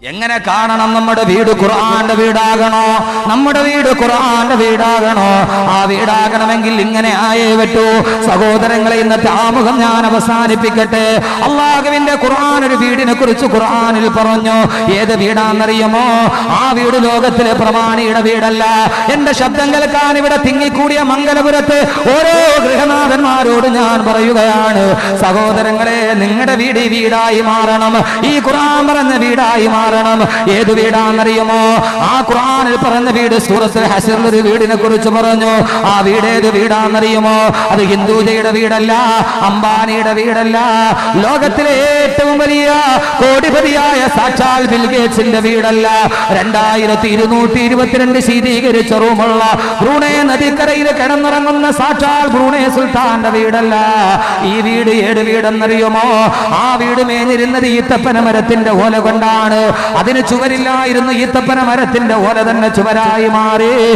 Yangana Kana Namada Vidu Kuran the Vidagano, Namada Vidu Kuran the Vidagano, Avidagan Mangilingane Ayevetu, Sagodarangla in the Tamagana Basani Picate, Allah giving the Kuran repeat in a Kurutsu Kuran in Parano, Ye the Vidan Riamo, Avidu Loga Telepramani, Vidala, in the Shabdangalakani with a thingy Kuria Mangala Vurate, Oro Grihana and Marudan Parayugayan, Sagodarangre, Ningada Vidi Vida Imaranam, E Kuran and the Vida. Yedu Vidanariamo, Akuran, Paranavid, Suras, Hassel, the Vid in a Kuruchamarano, Avide, the Vidanariamo, the Hindu, the Vidala, Ambani, the Vidala, Logate, Tumaria, Kodipadia, Sachal, Bill Gates in the Vidala, Renda, the Tiru, Tiru, the City, Richarumala, Brune, the Dikari, the Kanamaran, the Sachal, Brune, Sultan, the Vidala, Evid, the Vidanariamo, Avid, in the Yitapanatin, the Wolagonda. Adina Chuvarilla, even the Yitapana Marathon, the water than the Chuvarai Mari,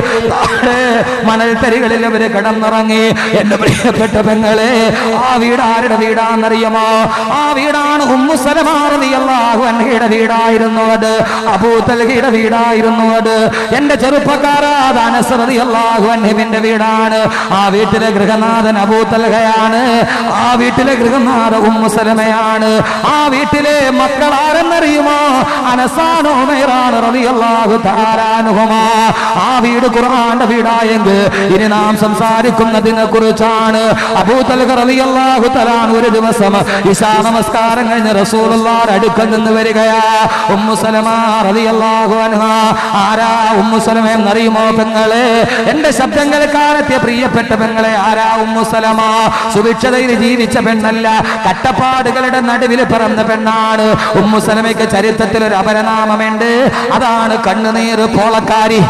Manal Perigal, Kadamarangi, and the Petapanale, Avidar, Avidan, Yama, Avidan, Humusalamar, the Allah, and Hida Vida, Iron Lord, Abu Talgida Vida, Iron Lord, and the Cherupakara, the Nasar, the Allah, and Him in the Vidan, Avitelegrana, and Abu Talgayan, Avitelegrana, Humusalaman, Avitele, Makar, and Rima. Anasano Meran Radiallahu Ta'ala Anhuma Avid Quran Vidayenge Irinam Samsari Kumnatina Kuruchan Abu Talib Radiallahu Ta'ala Anhuma Isa Namaskar and Rasulullah Radikan and the Verigaya Salama Radiallahu Anha Ara Salam Narimo Bengale and the Sabdangalakar Tepriya Petabengale Ara Salama Suvicha Richa Benalla Katapa Degalata Nadivil Param the Penad Salameka Charita Abarana Mende, Adan, Kandanir, Polakari,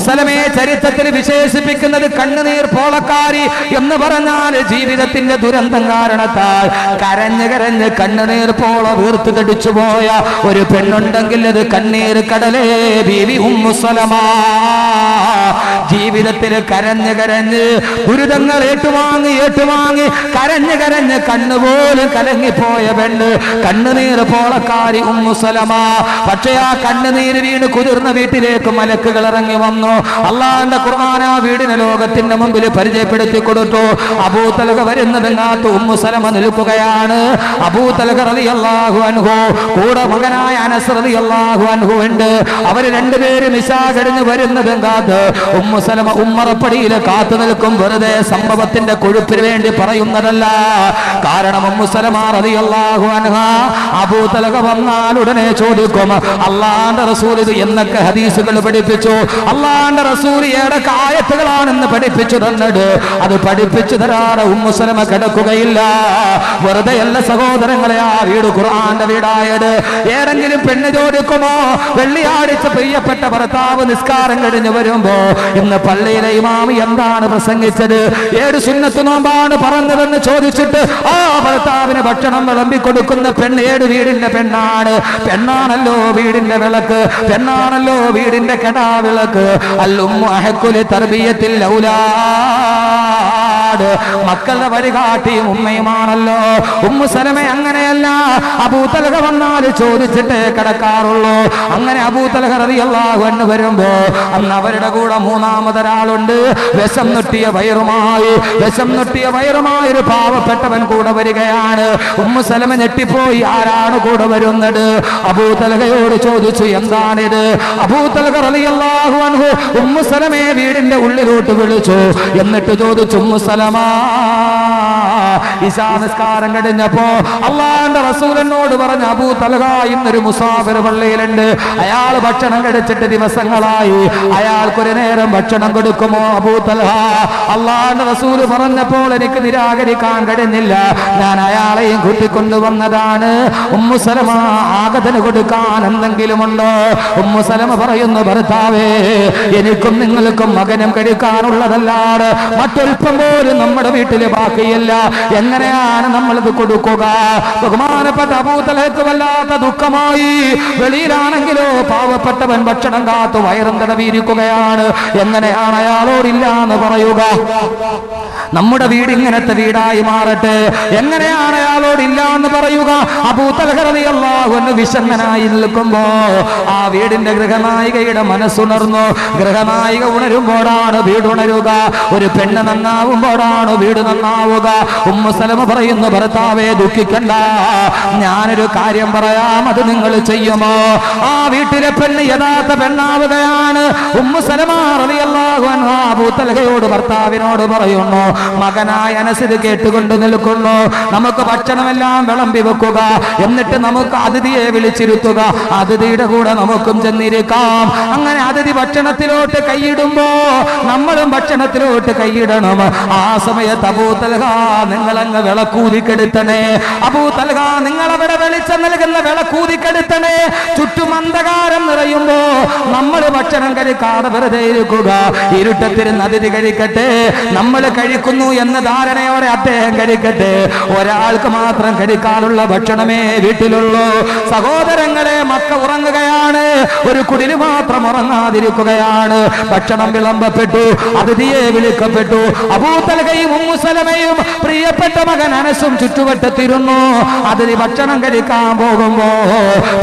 Salame, Charita Television, Pican, the Kandanir, Polakari, Yamnabarana, Jibi, the Tinda Durantangaranata, Karanjagar and the Kandanir, Pola, Virtu, the Duchaboya, or you Pendantangil, the Kanir, Kadale, Bibi, Salama, Jibi, the Tele Karanjagar and Urudanga, Etuangi, Etuangi, Karanjagar and the Kandavol, Karangipoya, Bender, Kandanir, Polakari, Salama. Patea Kandaniri in Kudurna Vitile, Kumalakarangamno, Allah and the Kurana, Vidin Logatinam, Perje Pedikudoto, Abu Talakarin, the Benatu, Musalaman, Lukayana, Abu Talakari Allah, who and who, Kuda Magana, Anasari Allah, who and who, and Averend Misaka, and the Verin the Bengata, Salama, Umarapati, the Katanel Kumberde, Sambatin, the Kudupir, and the Parayunadala, Karana Musalama, the Allah, who and Abu Talakavana, Allah and Rasuli, the Yenaka Hadith, the Petit Pitcher, Allah and Rasuli, Eraka, Pagalan, and the Petit Pitcher under the Petit Pitcher, there are Musalama Kadakugaila, where they less ago than they are, you Kuran, the Vidayade, Yeranil Penado de Como, Velia, it's a Pia Petaparata with his car and in the Verumbo, in the Palay, Imam, Yamdan, Pasangi, Yerusina Tunamba, the Paranda, and the Chodichit, Parata, and a Batanam, Bikudukun, the Pen, in the Penad. Penanalo, we didn't develop Penanalo, we didn't get a look. Alum, I had called it Tarbia till Laula Makala Varigati, Umaymanalo, Salame Anganella, Abu Talagavana, the Chodit, Karakarolo, Angana Abu Talagariala, when the Verumbo, Anavaraguda Muna, Madaralunde, Vesamnutia Vairomai, Vesamnutia Vairomai, the power of Petavan Koda Varigayana, Salame Tipo, Yara, Koda Verunda. Abu Talagay, Choduchi, and Zanid, Abu Talagarali, Allah, who Salame, we didn't live to village, Yameto, the Salama, Isan Scar and Napo, Allah and Rasul and Nodavar and Abu Talaga, in the Musa, wherever Leyland, Ayal Bachan and Chetiva Sangalai, Ayal Korener and Bachan and Godukomo, Abu Talaha, Allah and Rasul and Napo, and Ikiragari can't get in Nila, Nanayali, Gutikundavanadan, Salama. Khan and then Gilamunda, Salama Parayan, the Baratawe, Yenikum, Maganam Kadikar, Ladalada, Matul Pamur, and the Madavitila, എങ്ങനെയാണ് നമ്മളത് കൊടുക്കുക? ബഹുമാനപ്പെട്ട അബൂതലഹക്ക് വല്ലാത്ത ദുഃഖമായി. വെളിയിലാണെങ്കിലോ പാവപ്പെട്ടവൻ ഭക്ഷണം കാത്തു വയറും തടവിയിരിക്കുകയാണ്. എങ്ങനെയാണ് അയാളോടില്ല എന്ന് പറയുക? നമ്മുടെ വീട് ഇങ്ങനത്തെ വീടായി മാറട്ടെ. എങ്ങനെയാണ് അയാളോടില്ല എന്ന് പറയുക? അബൂതലഹ റളിയല്ലാഹു അൻഹു വിശന്നനായി നിൽക്കുമ്പോ ആ വീടിന്റെ ഗൃഹനായികയുടെ മനസ്സുണർന്നു. ഗൃഹനായിക ഉണരുമ്പോഴാണ് വീടുണരുക. ഒരു പെണ്ണ് നന്നാവുമ്പോഴാണ് വീട് നന്നാവുക. ഉമ്മു സലമ പറയുന്നു, ഭർത്താവേ ദുഃഖിക്കണ്ട, ഞാനൊരു കാര്യം പറയാം, അത് നിങ്ങൾ ചെയ്യുമോ? ആ വീട്ടിലെ പെണ്ണ് യഥാർത്ഥ പെണ്ണാവുകയാണ്. ഉമ്മു സലമ റളിയല്ലാഹു അൻഹാ അബൂതലഹയോട് ഭർത്താവിനോട് പറയുന്നു, മകനായ അനസ് ഇത് കേട്ടുകൊണ്ട് നിൽക്കുന്നു. നമുക്ക് ഭക്ഷണമെല്ലാം വിളമ്പി വെക്കുക, എന്നിട്ട് നമുക്ക് അതിഥിയെ വിളിച്ചിരുത്തുക, അതിഥിയുടെ കൂടെ നമുക്കും ചെന്നിരിക്കാം. അങ്ങനെ അതിഥി ഭക്ഷണത്തിലോട്ട് കൈയിടുമ്പോ നമ്മളും ഭക്ഷണത്തിലോട്ട് കൈയിടണം. ആ സമയത്ത് അബൂതലഹ നിങ്ങളങ്ങ് വിളക്കൂതിക്കെടുത്തണേ, അബൂതലഹ നിങ്ങളവിടെ വെളിച്ചം നൽകുന്ന വിളക്കൂതിക്കെടുത്തണേ. ചുറ്റും അന്ധകാരം നിറയുമ്പോ നമ്മൾ ഭക്ഷണം കഴിക്കാതെ വെറുതെ ഇരിക്കുക. ഇരുട്ടത്തിരുന്ന് അതിഥി കഴിക്കട്ടെ, നമ്മൾ കഴിക്കുന്നു എന്ന ധാരണയോടെ അദ്ദേഹം കഴിക്കട്ടെ. ഒരാൾക്ക് മാത്രം കഴിക്കാനുള്ള ഭക്ഷണമേ വീട്ടിലുള്ളൂ. സഹോദരങ്ങളെ, മക്ക ഉറങ്ങുകയാണ്, ഒരു കുടില് മാത്രം ഉറങ്ങാതിരിക്കുകയാണ്. ഭക്ഷണം വിളമ്പപ്പെട്ടു, അതിഥിയെ വിളിക്കപ്പെട്ടു. അബൂതലഹയും ഉമ്മു സലമയും പ്രിയപ്പെട്ട മകൻ അനസും ചുറ്റുവട്ടത്തിരുന്നു. അതിന് ഭക്ഷണം കഴിക്കാൻ പോകുമ്പോ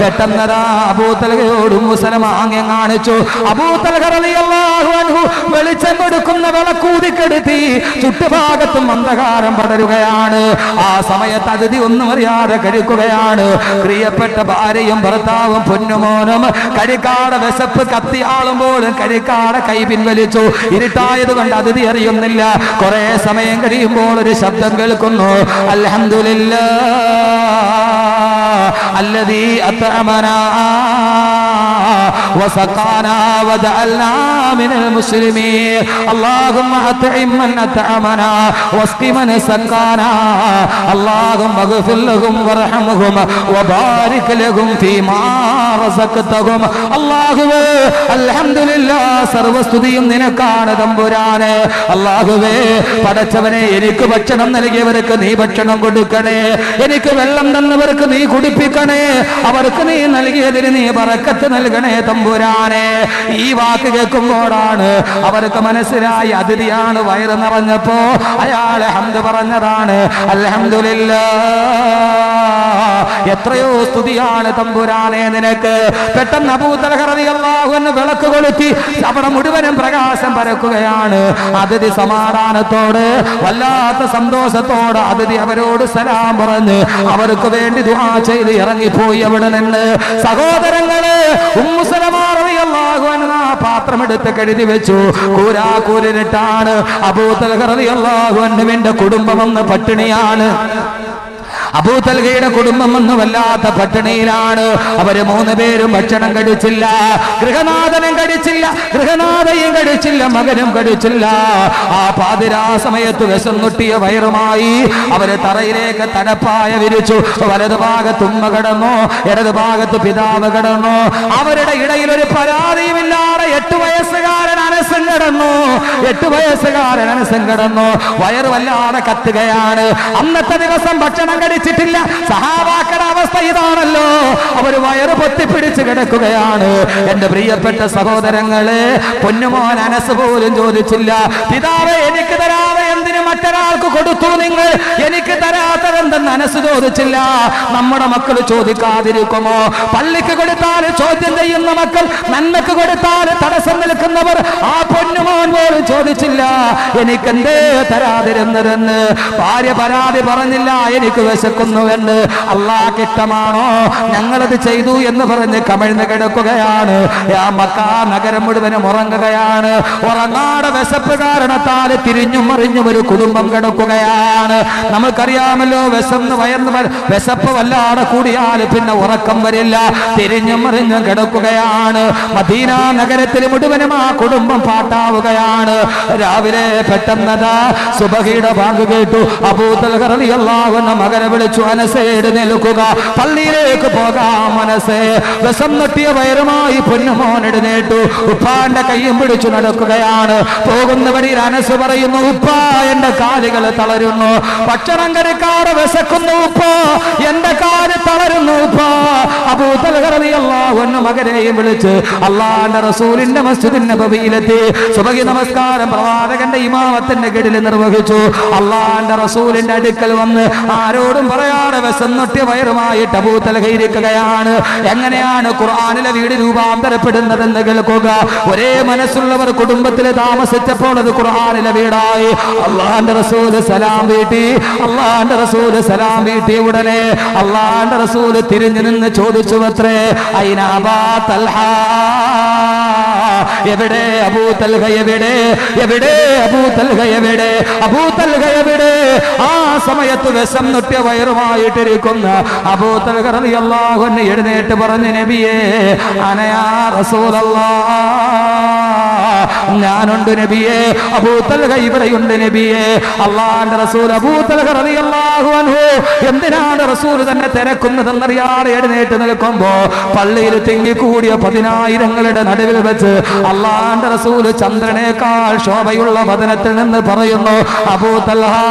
പെട്ടെന്നതാ അബൂതലഹയോട് ഉമ്മു സലമ ആംഗ്യം കാണിച്ചു. അബൂതലഹ റളിയല്ലാഹു അൻഹു വെളിച്ചം കൊടുക്കുന്ന വിളക്കൂതിക്കെടുത്തി. ചുറ്റുഭാഗത്തും അന്ധകാരം പടരുകയാണ്. ആ സമയത്ത് അതിഥി ഒന്നും അറിയാതെ കഴിക്കുകയാണ്. പ്രിയപ്പെട്ട ഭാര്യയും ഭർത്താവും പൊന്നുമോനും കരിക്കാട വിശപ്പ് കത്തിയാളുമ്പോഴും കരിക്കാട കൈ പിൻവലിച്ചു. ഇരുട്ടായത് കൊണ്ട് അതിഥി അറിയുന്നില്ല. കുറെ സമയം കഴിയുമ്പോൾ ഒരു ശബ്ദം കേൾക്കുന്നു, അൽഹംദുലില്ലാ അല്ലദീ അത്അമനാ വസഖാനാ വജഅൽനാ മിനൽ മുസ്ലിമീൻ. അല്ലാഹുമ്മ അത്ഇം മൻ അത്അമനാ വസ്ഖി മൻ സഖാനാ. അല്ലാഹുമ്മ ഗ്ഫിർ ലഹും വർഹംഹും വബാരിക് ലഹും ഫീമാ റസഖ്തഹും. അല്ലാഹുവേ, അൽഹംദുലില്ലാ, സർവസ്തുതിയും നിനക്കാണ് തമ്പുരാനെ. അല്ലാഹുവേ പടച്ചവനെ, എനിക്ക് ഭക്ഷണം നൽകിയവർക്ക് നീ ഭക്ഷണം കൊടുക്കണേ, എനിക്ക് വെള്ളം തന്നവർക്ക് നീ കുടിപ്പിക്കണേ, അവർക്ക് നീ നൽകിയതിന് നീ ബറക്കത്ത് നൽകണേ തമ്പുരാനെ. ഈ വാക്ക് കേൾക്കുമ്പോഴാണ് അവർക്ക് മനസ്സിലായി അതിഥിയാണ്. വയറ് നിറഞ്ഞപ്പോ അയാളെ ഹംദ് പറഞ്ഞതാണ്, അൽഹംദുലില്ലാ, എത്രയോ സ്തുതിയാണ് തമ്പുരാനെ നിനക്ക്. പെട്ടെന്ന് അബൂതലഹ റളിയല്ലാഹു അൻഹു വിളക്ക് കൊളുത്തി. അവിടെ മുഴുവനും പ്രകാശം പരക്കുകയാണ്. അതിഥി സമാധാനത്തോട് വല്ലാത്ത സന്തോഷത്തോട് അതിഥി അവരോട് സലാം പറഞ്ഞ് അവർക്ക് വേണ്ടി ദുആ ചെയ്ത് ഇറങ്ങിപ്പോയി അവിടെ നിന്ന്. സഹോദരങ്ങള്, ഉമ്മു സലമ റളിയല്ലാഹു അൻഹാ പാത്രമെടുത്ത് കഴുതി വെച്ചു. കൂരാകൂരിട്ടാണ്. അബൂതലഹ റളിയല്ലാഹു അൻഹുവിന്റെ കുടുംബം ഒന്ന് പട്ടിണിയാണ്. അബൂതലഹയുടെ കുടുംബം ഒന്നും വല്ലാത്ത പട്ടിണിയിലാണ്. അവര് മൂന്ന് പേരും ഭക്ഷണം കഴിച്ചില്ല. ഗൃഹനാഥനും കഴിച്ചില്ല, ഗൃഹനാഥയും കഴിച്ചില്ല, മകനും കഴിച്ചില്ല. ആ പാതിരാ സമയത്ത് വിശന്നൊട്ടിയ വയറുമായി അവര് തറയിലേക്ക് തണപ്പായ വിരിച്ചു. വലതു ഭാഗത്ത് ഉമ്മ കിടന്നു, ഇടതു ഭാഗത്ത് പിതാവ് കിടന്നു. അവരുടെ ഇടയിൽ ഒരു പരാതിയുമില്ലാതെ 8 വയസ്സുകാരൻ അനസും കിടന്നു. 8 വയസ്സുകാരൻ അനസും കിടന്നു. വയറ് വല്ലാതെ കത്തുകയാണ്. അന്നത്തെ ദിവസം ഭക്ഷണം ില്ല സഹാബാക്കളുടെ അവസ്ഥ ഇതാണല്ലോ. അവർ വയറ് പൊത്തിപ്പിടിച്ച് കിടക്കുകയാണ്. എന്റെ പ്രിയപ്പെട്ട സഹോദരങ്ങളെ, പൊന്നുമോൻ അനസ് പോലും ചോദിച്ചില്ല, പിതാവേ എനിക്ക് തരാതെ എന്തിനു മറ്റൊരാൾക്ക് കൊടുത്തു നിങ്ങൾ, എനിക്ക് തരാത്തതെന്തെന്ന് അനസ് ചോദിച്ചില്ല. നമ്മുടെ മക്കൾ ചോദിക്കാതിരിക്കുമോ? പള്ളിക്ക് കൊടുത്താൽ ചോദ്യം ചെയ്യുന്ന മക്കൾ, നന്മക്ക് കൊടുത്താൽ തടസ്സം നിൽക്കുന്നവർ. ആ പൊന്നുമോൻ പോലും ചോദിച്ചില്ല എനിക്കെന്തേ തരാതിരുന്നതെന്ന്. ഭാര്യ പരാതി പറഞ്ഞില്ല എനിക്ക് വിശക്കുന്നുവെന്ന്. അള്ളാഹ്ക്ക് ഇഷ്ടമാണോ ഞങ്ങളത് ചെയ്തു എന്ന് പറഞ്ഞ് കമിഴ്ന്ന് കിടക്കുകയാണ്. ആ മക്ക നഗരം മുഴുവനും ഉറങ്ങുകയാണ്. ഉറങ്ങാടെ വിശപ്പ് കാരണത്താൽ തിരിഞ്ഞും മറിഞ്ഞും ഒരു കുടുംബം കിടക്കുകയാണ്. നമുക്കറിയാമല്ലോ, വിശപ്പ് വല്ലാതെ കൂടിയാൽ പിന്നെ ഉറക്കം വരില്ല. തിരിഞ്ഞും മറിഞ്ഞും കിടക്കുകയാണ്. മദീന നഗരത്തിൽ മുഴുവനും ആ കുടുംബം പാട്ടാവുകയാണ്. രാവിലെ പെട്ടെന്നതാ സുബഹിയുടെ ബാങ്ക് കേട്ടു. അബൂതലഹ റളിയല്ലാഹു അൻഹു മകനെ വിളിച്ചു, അനസേ എഴുന്നേൽക്കുക, പള്ളിയിലേക്ക് പോകാം. അനസേ വിശന്നിയ വയറുമായി പൊന്നുമോൻ എഴുന്നേറ്റു. ഉപ്പാന്റെ കയ്യും പിടിച്ചു നടക്കുകയാണ്. പോകുന്ന വഴിയിൽ അനസ് പറയുന്നു, ഉപ്പ എന്റെ Kaligal Talaruno, Pacharangara Vesakunupa, Yendakar Talarunupa, Abu Talagari Allah, when Magade Militia, Allah and Rasul in Namastu Nababilati, Subagi Namaskar and Pavadak and the Imam at the Negative in the Ravagitu, Allah and Rasul in Nadikalam, Arud and Parayana Vesanoti Vairama, Tabu Talagari Kayana, Yangana, Kuran, Viduba, the Repetan and the Galakoga, Vare Manasula Kudumbatila Damasitapon of the Kuran in the Vedai, Allah and Rasul the Salam Viti, Allah and Rasul the Salam Viti Udane, Allah and Rasul the Tirinjan in the Chodichavatre, Aina Batalha, every day Abu Talga every day Abu Talga every day, Abu Talga every day, Ah Samayatu Vesam Nutia Vairama Yeterikunda, Abu Talgari Allah, when you did it to Baranebe, Anaya Rasul Allah, Nanundenebe, Abu Talga Ibrahim. Allah and Rasul Abu Talgar Allah, who Yamdina Rasul and Terakun, the Nariad and the Combo, Pali, Tingikuria, Patina, Iranglet and Adelaide, Allah and Rasul Chandraneka, Shabayullah, Padanatan and the Parayano, Abu Talha,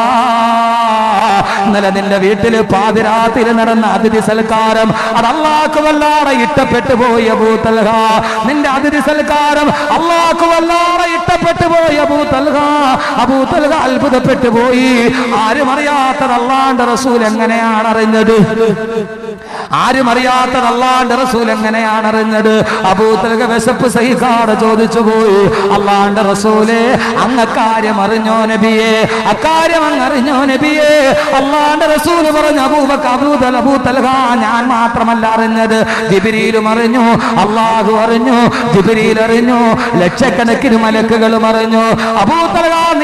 Naladin Vitil, Padira, Tiranati Salkaram, and Allah Kavala, Itapetabo, Abu Talha, Nindati Salkaram, Allah Kavala, Itapetabo, Abu Talha, Abu Talha. Albu the Petavoi, Ari Mariata, Allah, the Rasul and Ganayana in the day. Ari Mariata, Allah, the Rasul and Ganayana in the day. Abu Telgavesapusahika, Jodichoi, Allah, the Rasule, Anakaria Marino Nebie, Akaria Marino Nebie, Allah, the Rasul of Abu Bakabu, the Abu Telgan, and Matramandar in the Dibiri Marino, Allah, who are new, Dibiri Reno, Lechek and the Kirumalekagalo Marino, Abu Telgan.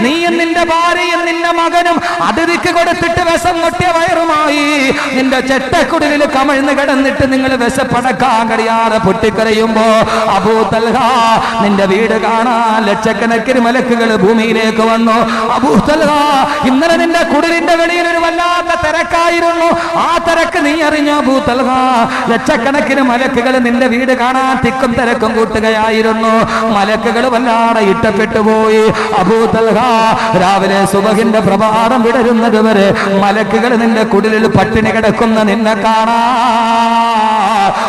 Ni and Ninda Bari and Ninda Maganum, Adirika got a fit of Vesam, Vairumai, in the Chetta could come in the garden, the Tingle Vesa Pataka, Gariara, Putikariumbo, Abu Talha, Ninda Vidagana, Lechakana Kirimalaka, Bumi, Rekavano, Abu Talha, Imnaninda Kudinda Vedivana, Taraka, Atarakania in Abu Talha, Lechakana Kirimalaka, Ninda Vidagana, Tikum Tarakangutagaya, I don't know, Malakagavala, Itapetavoi, Abu Talha, Ravine, Subakinda, Prabharam, Vidarinda, Malakagan in the Kudil, Patinaka Kundan in the Kara,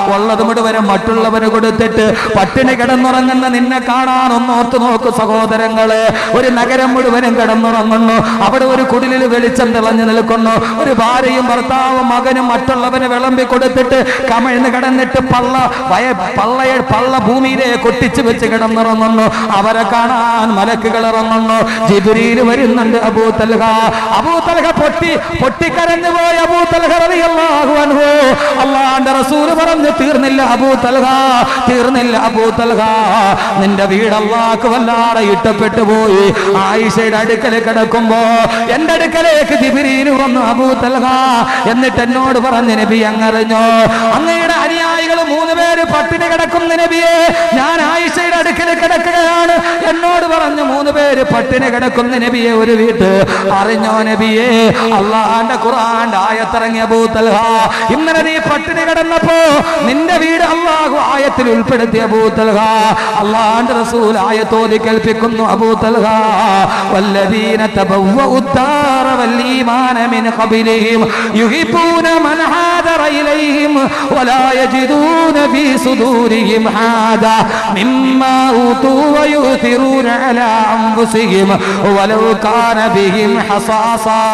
Walla the Mudavar, Matula, very good at it, Patinaka Norangan in the Kara, North Nokosago, the Rangale, or in Nagara Mudavar and Kadamorangano, Abadu Kudil, Velitsam, the Lanjanakono, Rivari, Marta, Magan, Matala, and Velambi Kudat, Kama in the Gadanet Palla, Palla, Palla, Bumi, Kutich, Kadamorangano, Avarakana, and Malakagala. Jibril Varinanda Abu Talha, Abu Talha Potti, Pottikar and the boy Abu Talha, Allah and Rasul Varam the Tirnilla Abu Talha, Tirnilla Abu Talha, Nindavid Allah, Kavala, Utapetavoi, I said Adikalekada Kumbo, and Adikalek Jibril from Abu Talha, and the Tenor Varan in Biangarano, and the Ariagal Munavere Patinaka Kumanabi, and I said Adikalekada, and Nord Varan the Moon. Patinaka Kundanebi, Arino Nebi, Allah and the Quran, Ayataranga Butalha, Imani Patinaka Napo, Nindavid Allah, Ayatul Pedia Butalha, Allah and Rasul, Ayatoli Kelpikun Abutalha, Valadina Tabu Uttara, Valiman, I mean Habilim, Yuhipuna Manhada Railahim, Walayajiduna Visudurim Hada, Mimma Utu, Yuthiruna Alam. وَلَوْ كَانَ بِهِمْ حَصَاصًا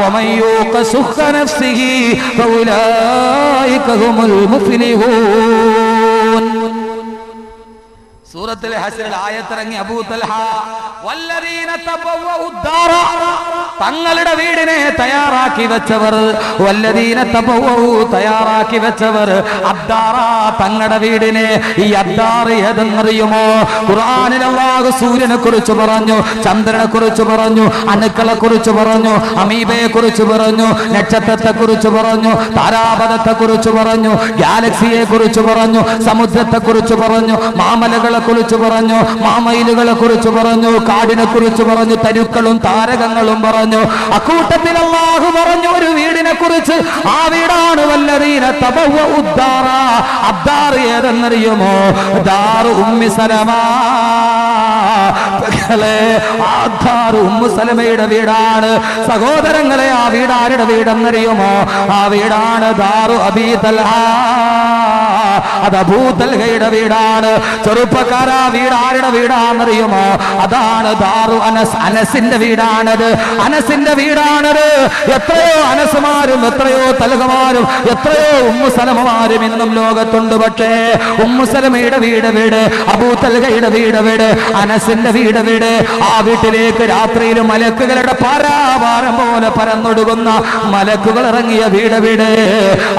وَمَنْ يُوقَ شُحَّ نَفْسِهِ فَأُولَئِكَ هُمُ الْمُفْلِحُونَ سورة الحشر الآية رنجي أبو طلحة والذين تبوأوا الدار തങ്ങളുടെ വീടിനെ തയ്യാറാക്കി വെച്ചവർ വല്ലദീന തബവു തയ്യാറാക്കി വെച്ചവർ അദ്ദാറ തങ്ങളുടെ വീടിനെ ഈ Addar ഏതെന്നറിയുമോ ഖുർആനിൽ അല്ലാഹു സൂര്യനെക്കുറിച്ച് പറഞ്ഞു ചന്ദ്രനെക്കുറിച്ച് പറഞ്ഞു അണുക്കളെക്കുറിച്ച് പറഞ്ഞു അമീബയെക്കുറിച്ച് പറഞ്ഞു നക്ഷത്രത്തെക്കുറിച്ച് പറഞ്ഞു താരാപഥത്തെക്കുറിച്ച് പറഞ്ഞു ഗാലക്സിയെക്കുറിച്ച് പറഞ്ഞു സമുദ്രത്തെക്കുറിച്ച് പറഞ്ഞു മാമലകളെക്കുറിച്ച് പറഞ്ഞു മാമയിലുകളെക്കുറിച്ച് പറഞ്ഞു കാടിനെക്കുറിച്ച് പറഞ്ഞു തരുക്കളും താരകങ്ങളും പറഞ്ഞു Akuta Pilalahu Varanuru Vidinakurits, Avidana Valla ഏതെന്നറിയുമോ? ദാറു ഉമ്മി സലമ. സലമയുടെ വീടാണ് സഹോദരങ്ങളെ. ആ വീട് ആരുടെ വീടെന്നറിയുമോ? ആ വീടാണ് ദാറു അബീ തൽഹ. അത് അബൂ തൽഹയുടെ വീടാണ്. ചെറുപ്പക്കാരാ വീട് ആരുടെ വീടാണെന്നറിയുമോ? അതാണ് ദാറു അനസ്. അനസിന്റെ വീടാണത്. അനസിന്റെ വീടാണത്. എത്രയോ അനസുമാരും എത്രയോ തൽഹമാരും എത്രയോ ഉമ്മു സലമമാരും ഇന്നും ലോകത്തുണ്ട്. പക്ഷേ ഉമ്മു സലമയുടെ വീട് വീട്, അബൂ തൽഹയുടെ വീട് വീട്, അനസിന്റെ വീട് വീട്. ആ വീട്ടിലേക്ക് രാത്രിയിൽ മലക്കുകളുടെ പാരാവാരം പോലെ പരന്നൊടുകുന്ന മലക്കുകൾ ഇറങ്ങിയ വീട് വീട്.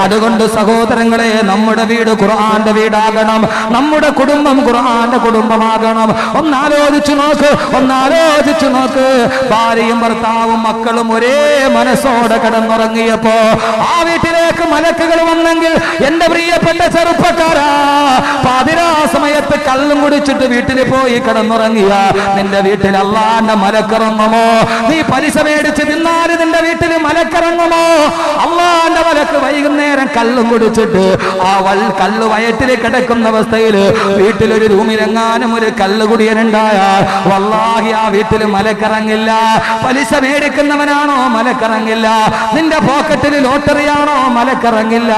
അതുകൊണ്ട് സഹോദരങ്ങളെ, നമ്മുടെ വീട് ഖുർആന്റെ വീടാകണം. നമ്മുടെ കുടുംബം ഖുർആന്റെ കുടുംബമാകണം. ഒന്നാലോചിച്ചു നോക്ക്, ഒന്നാലോചിച്ചു നോക്ക്. ഭാര്യയും ഭർത്താവും മക്കളും ഒരേ മനസ്സോടെ കിടന്നുറങ്ങിയപ്പോ ആ വീട്ടിലേക്ക് മലക്കുകൾ വന്നെങ്കിൽ എന്റെ പ്രിയപ്പെട്ട ചെറുപ്പക്കാരാ, പാതിരാ സമയത്ത് കള്ളും കുടിച്ചിട്ട് വീട്ടിൽ പോയി കിടന്നുറങ്ങിയ നിന്റെ വീട്ടിൽ അള്ളാന്റെ മലക്കിറങ്ങുമോ? നീ പലിശ മേടിച്ച് നിന്നാല് നിന്റെ വീട്ടിൽ മലക്കിറങ്ങുമോ? അള്ളാന്റെ മലക്ക് വൈകുന്നേരം കല്ലും കുടിച്ചിട്ട് ആ കല്ല് വയറ്റിൽ കിടക്കുന്ന അവസ്ഥയിൽ വീട്ടിലൊരു റൂമിലെങ്ങാനും ഒരു കല്ല് കുടിയനുണ്ടായാൽ വല്ലാഹി ആ വീട്ടിൽ മലക്കിറങ്ങില്ല. പലിശ മേടിക്കുന്നവനാണോ മലക്കിറങ്ങില്ല. നിന്റെ പോക്കറ്റിൽ ലോട്ടറിയാണോ മലക്കിറങ്ങില്ല.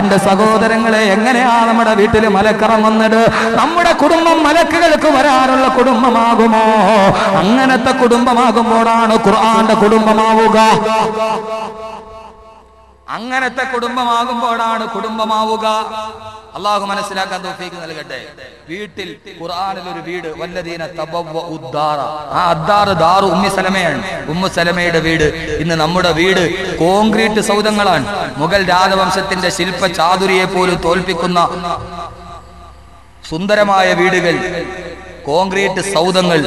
എന്റെ സഹോദരങ്ങളെ, എങ്ങനെയാ നമ്മുടെ വീട്ടിൽ മലക്കിറങ്ങുന്നത്? നമ്മുടെ കുടുംബം മലക്കുകൾക്ക് വരാനുള്ള കുടുംബമാകുമോ? അങ്ങനത്തെ കുടുംബമാകുമ്പോഴാണ് ഖുർആന്റെ കുടുംബമാവുക. അങ്ങനത്തെ കുടുംബമാകുമ്പോഴാണ് കുടുംബമാവുക. അള്ളാഹു മനസ്സിലാക്കാൻ തൗഫീഖ് നൽകട്ടെ. വീട്ടിൽ ഖുർആനിൽ ഒരു വീട്, വല്ലദീന തബവ്വ ഉദ്ദാറ. ആ അദ്ദാറ ദാറു ഉമ്മി സലമയാണ്. ഉമ്മു സലമയുടെ വീട്. ഇന്ന് നമ്മുടെ വീട് കോൺക്രീറ്റ് സൗധങ്ങളാണ്. മുഗൾ രാജവംശത്തിന്റെ ശില്പ ചാതുരിയെ പോലും തോൽപ്പിക്കുന്ന സുന്ദരമായ വീടുകൾ, കോൺക്രീറ്റ് സൗധങ്ങൾ.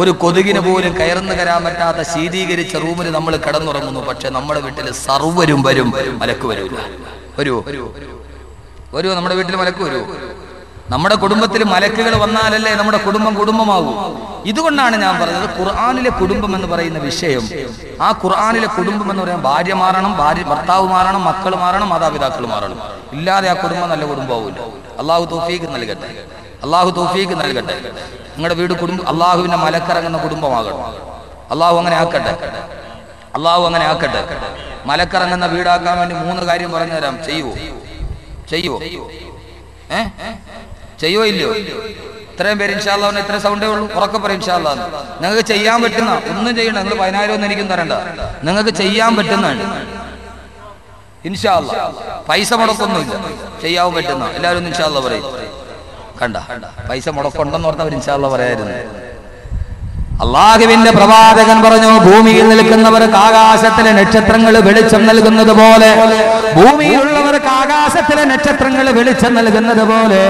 ഒരു കൊതുകിന് പോലും കയർന്നു കയറാൻ പറ്റാത്ത ശീതീകരിച്ച റൂമിൽ നമ്മൾ കിടന്നുറങ്ങുന്നു. പക്ഷെ നമ്മുടെ വീട്ടിൽ സർവരും വരും. മലക്ക് വരൂല. വരുമോ? നമ്മുടെ വീട്ടിൽ മലക്ക് വരുമോ? നമ്മുടെ കുടുംബത്തിൽ മലക്കുകൾ വന്നാലല്ലേ നമ്മുടെ കുടുംബം കുടുംബമാകൂ. ഇതുകൊണ്ടാണ് ഞാൻ പറഞ്ഞത്, ഖുർആനിലെ കുടുംബം എന്ന് പറയുന്ന വിഷയം. ആ ഖുർആനിലെ കുടുംബം എന്ന് പറയാൻ ഭാര്യ മാറണം, ഭർത്താവ് മാറണം, മക്കൾ മാറണം, മാതാപിതാക്കൾ മാറണം. ഇല്ലാതെ ആ കുടുംബം നല്ല കുടുംബമാവില്ല. അള്ളാഹു തൗഫീഖ് നൽകട്ടെ. അള്ളാഹു തൗഫീഖ് നൽകട്ടെ. നിങ്ങളുടെ വീട് കുടുംബം അള്ളാഹുവിന്റെ മലക്കിറങ്ങുന്ന കുടുംബമാകണം. അള്ളാഹു അങ്ങനെ ആക്കട്ടെ. അള്ളാഹു അങ്ങനെ ആക്കട്ടെ. മലക്കിറങ്ങുന്ന വീടാക്കാൻ വേണ്ടി മൂന്ന് കാര്യം പറഞ്ഞു തരാം. ചെയ്യുവോ? ചെയ്യുവോ? ചെയ്യുവോ ഇല്ലയോ? ഇത്രയും പേര് ഇൻഷാ അല്ലാഹ്. ഇത്ര സൗണ്ടേ ഉള്ളൂ. ഉറക്കെ പറയും ഇൻഷാ അല്ലാഹ്. നിങ്ങൾക്ക് ചെയ്യാൻ പറ്റുന്ന ഒന്നും ചെയ്യണ്ട. നിങ്ങൾ 10,000 ഒന്നും എനിക്കും തരണ്ട. നിങ്ങൾക്ക് ചെയ്യാൻ പറ്റുന്നതാണ് ഇൻഷാ അല്ലാഹ്. പൈസ മുടക്കൊന്നുമില്ല. ചെയ്യാൻ പറ്റുന്ന എല്ലാവരും ഇൻഷാ അല്ലാഹ് പറയും. കണ്ട, പൈസ മുടക്കുണ്ടെന്ന് പറഞ്ഞവർ ഇൻഷാ അല്ലാഹ് പറയായിരുന്നു. അള്ളാഹുവിന്റെ പ്രവാചകൻ പറഞ്ഞു, ഭൂമിയിൽ നിൽക്കുന്നവർക്ക് ആകാശത്തിലെ നക്ഷത്രങ്ങൾ വെളിച്ചം നൽകുന്നത് പോലെ, ഭൂമിയിലുള്ളവർക്ക് ആകാശത്തിലെ നക്ഷത്രങ്ങൾ വെളിച്ചം നൽകുന്നത് പോലെ,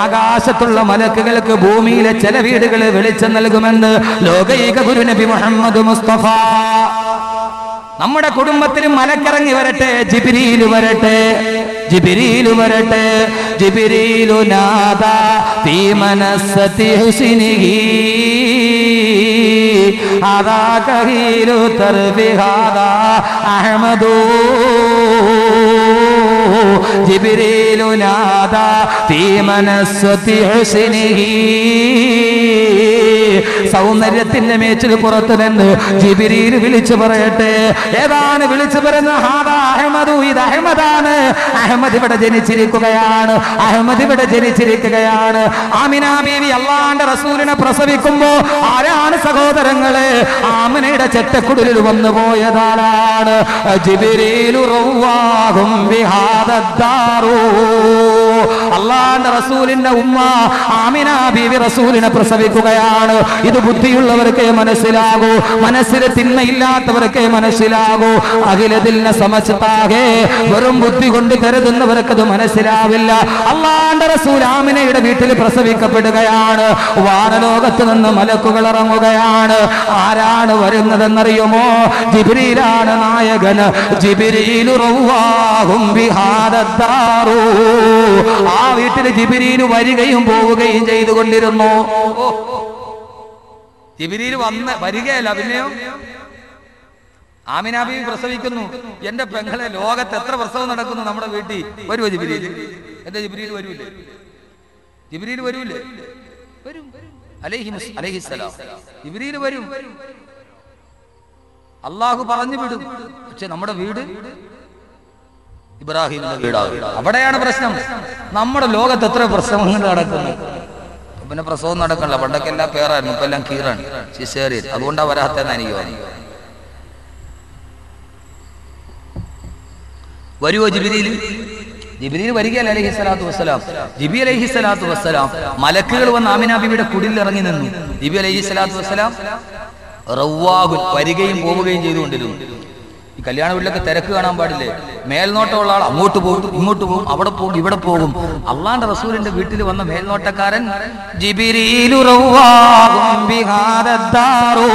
ആകാശത്തുള്ള മലക്കുകൾക്ക് ഭൂമിയിലെ ചില വീടുകൾ വെളിച്ചം നൽകുമെന്ന് ലോകൈക ഗുരു നബി മുഹമ്മദ് മുസ്തഫ. നമ്മുടെ കുടുംബത്തിൽ മലക്കിറങ്ങി വരട്ടെ. ജിബ്രീൽ വരട്ടെ. ജിബ്രീൽ വരട്ടെ. ജിബ്രീലു നാദാ ഫീ മനസ്സതി ഹുസ്നിഹി ആദാ കഹീലു തർബിഹാദാ അഹ്മദു. ജിബ്രീലു നാദാ ഫീ മനസ്സതി ഹുസ്നിഹി. സൗന്ദര്യത്തിന്റെ മേച്ചിൽ പുറത്തു നിന്ന് ജിബ്രീൽ വിളിച്ചു പറയട്ടെ. ഏതാണ് വിളിച്ചു പറയുന്നത്? ഹാദാ അഹ്മദു. ഇത് അഹ്മദാണ്. അഹ്മദ് ഇവിടെ ജനിച്ചിരിക്കുകയാണ്. അഹ്മദ് ഇവിടെ ജനിച്ചിരിക്കുകയാണ്. ആമിന ബീവി അല്ലാഹുവിന്റെ റസൂലിനെ പ്രസവിക്കുമ്പോൾ ആരാണ് സഹോദരങ്ങളെ? ആമിനയുടെ ചെറ്റക്കുടലിൽ വന്നു പോയതാരാണ്? ജിബ്രീലു റവ്വാഹും ബിഹാദദ്ദാറു. അല്ലാഹുവിന്റെ റസൂലിന്റെ ഉമ്മ ആമിന ബീവി റസൂലിനെ പ്രസവിക്കുകയാണ്. ഇത് ബുദ്ധിയുള്ളവർക്കേ മനസ്സിലാകൂ. മനസ്സിലെ തിന്മയില്ലാത്തവർക്കേ മനസ്സിലാകൂ. അഖിലത്തിൽ സമസ്താകെ വെറും ബുദ്ധി കൊണ്ട് കരുതുന്നവർക്കത് മനസ്സിലാവില്ല. അല്ലാഹുവിന്റെ റസൂൽ ആമിനയുടെ വീട്ടിൽ പ്രസവിക്കപ്പെടുകയാണ്. വാനലോകത്ത് നിന്ന് മലക്കുകൾ ഇറങ്ങുകയാണ്. ആരാണ് വരുന്നതെന്നറിയുമോ? ജിബ്രീലാണ് നായകൻ. ജിബ്രീലു റവ്വാഹും ബിഹാദദ്ദാറു. ആ വീട്ടിൽ ജിബ്രീൽ വരികയും പോവുകയും ചെയ്തുകൊണ്ടിരുന്നു. ജിബ്രീൽ വന്ന് വരികയല്ല, പിന്നെയോ Amina Bibi Prasavikunu, Yenda Pangala, Loga, Tetra, Persona, Namada Viti, where would you believe? And the Jibril, where you live? Jibril, where you live? Alayhi Salam. Jibril, where you Allah who Parandibu, Namada Viti, Ibrahim, Abadayana Prasam, Namada Loga, Tetra, Persona, Persona, Badakala, Pera, Nupel and Kiran. She said it. I wonder what happened anyway. Where you are Jibril? Jibril, where you are? Alayhi Salatu Wasalam. Jibril, Alayhi Salatu Wasalam. Malakal, one Amina Bibi Kudil Rangin. Jibril, Alayhi Salatu Wasalam. Rawah, where you came over in Jirundu. Kalyana would like a Terakuanam Badle. Mail not all are more to move to Abadapur, give it a poem. Allah and Rasul in the Vitil on the mail not a current. Jibril Rawah, Bihar Daru.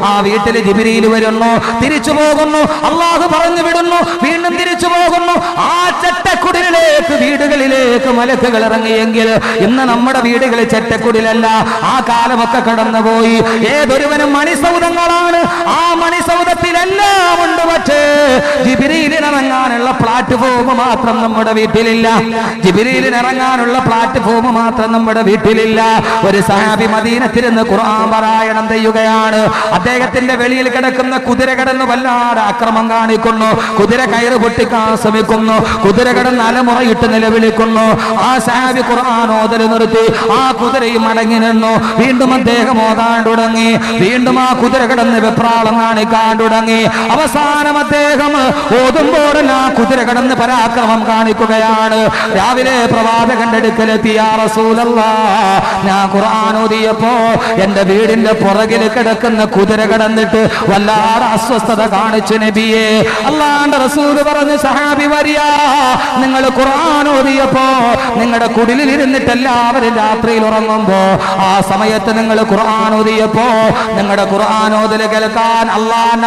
Ah, we tell Jibril where you know. Tirichogono, Allah the Parandividono, Vindan Tirichogono, Achata Kudile, Vidigale, Malakalangi, in the number of Vidigale Chetta Kudilella, Akalavaka Kadanaboi, Everyone a Manisaudangaran, Ah Manisaudangaran. Jibril in Arangan, La Platform, Matra numbered of Vipilla, Jibril in Arangan, La Platform, Matra numbered of Vipilla, where is a happy Madina, Tir and the Kuran, Barayan and the Yugayana, Atekatin, the Veli, Katakana, Kudereka, and the Valada, Akramangani Kuno, Kudereka, Butika, Samikuno, Kudereka, and Alamora, Utanelevikuno, Asabi Kuran, the Renurti, Akudere, Managino, Vindumate, Modan Dudangi, Vinduma Kudereka, and the Pralamanika Dudangi. Avasana Mategam, Odumbodana, Kutrakan, the Parakam Kanikukayan, Davide Pravada, and the Keletia Rasulallah, Nakurano, the Apo, and the Vid in the Poragilakadakan, the Kutrakan, the Valara Sosta, the Karnachinebe, Allah and Rasul, the Sahabi Varia, Ningala Kurano, the Apo, Ningala Kudil in the Telav, the April or Mambo, Samayat, Ningala Kurano, the Apo, Ningala Kurano, the Lekalakan, Allah,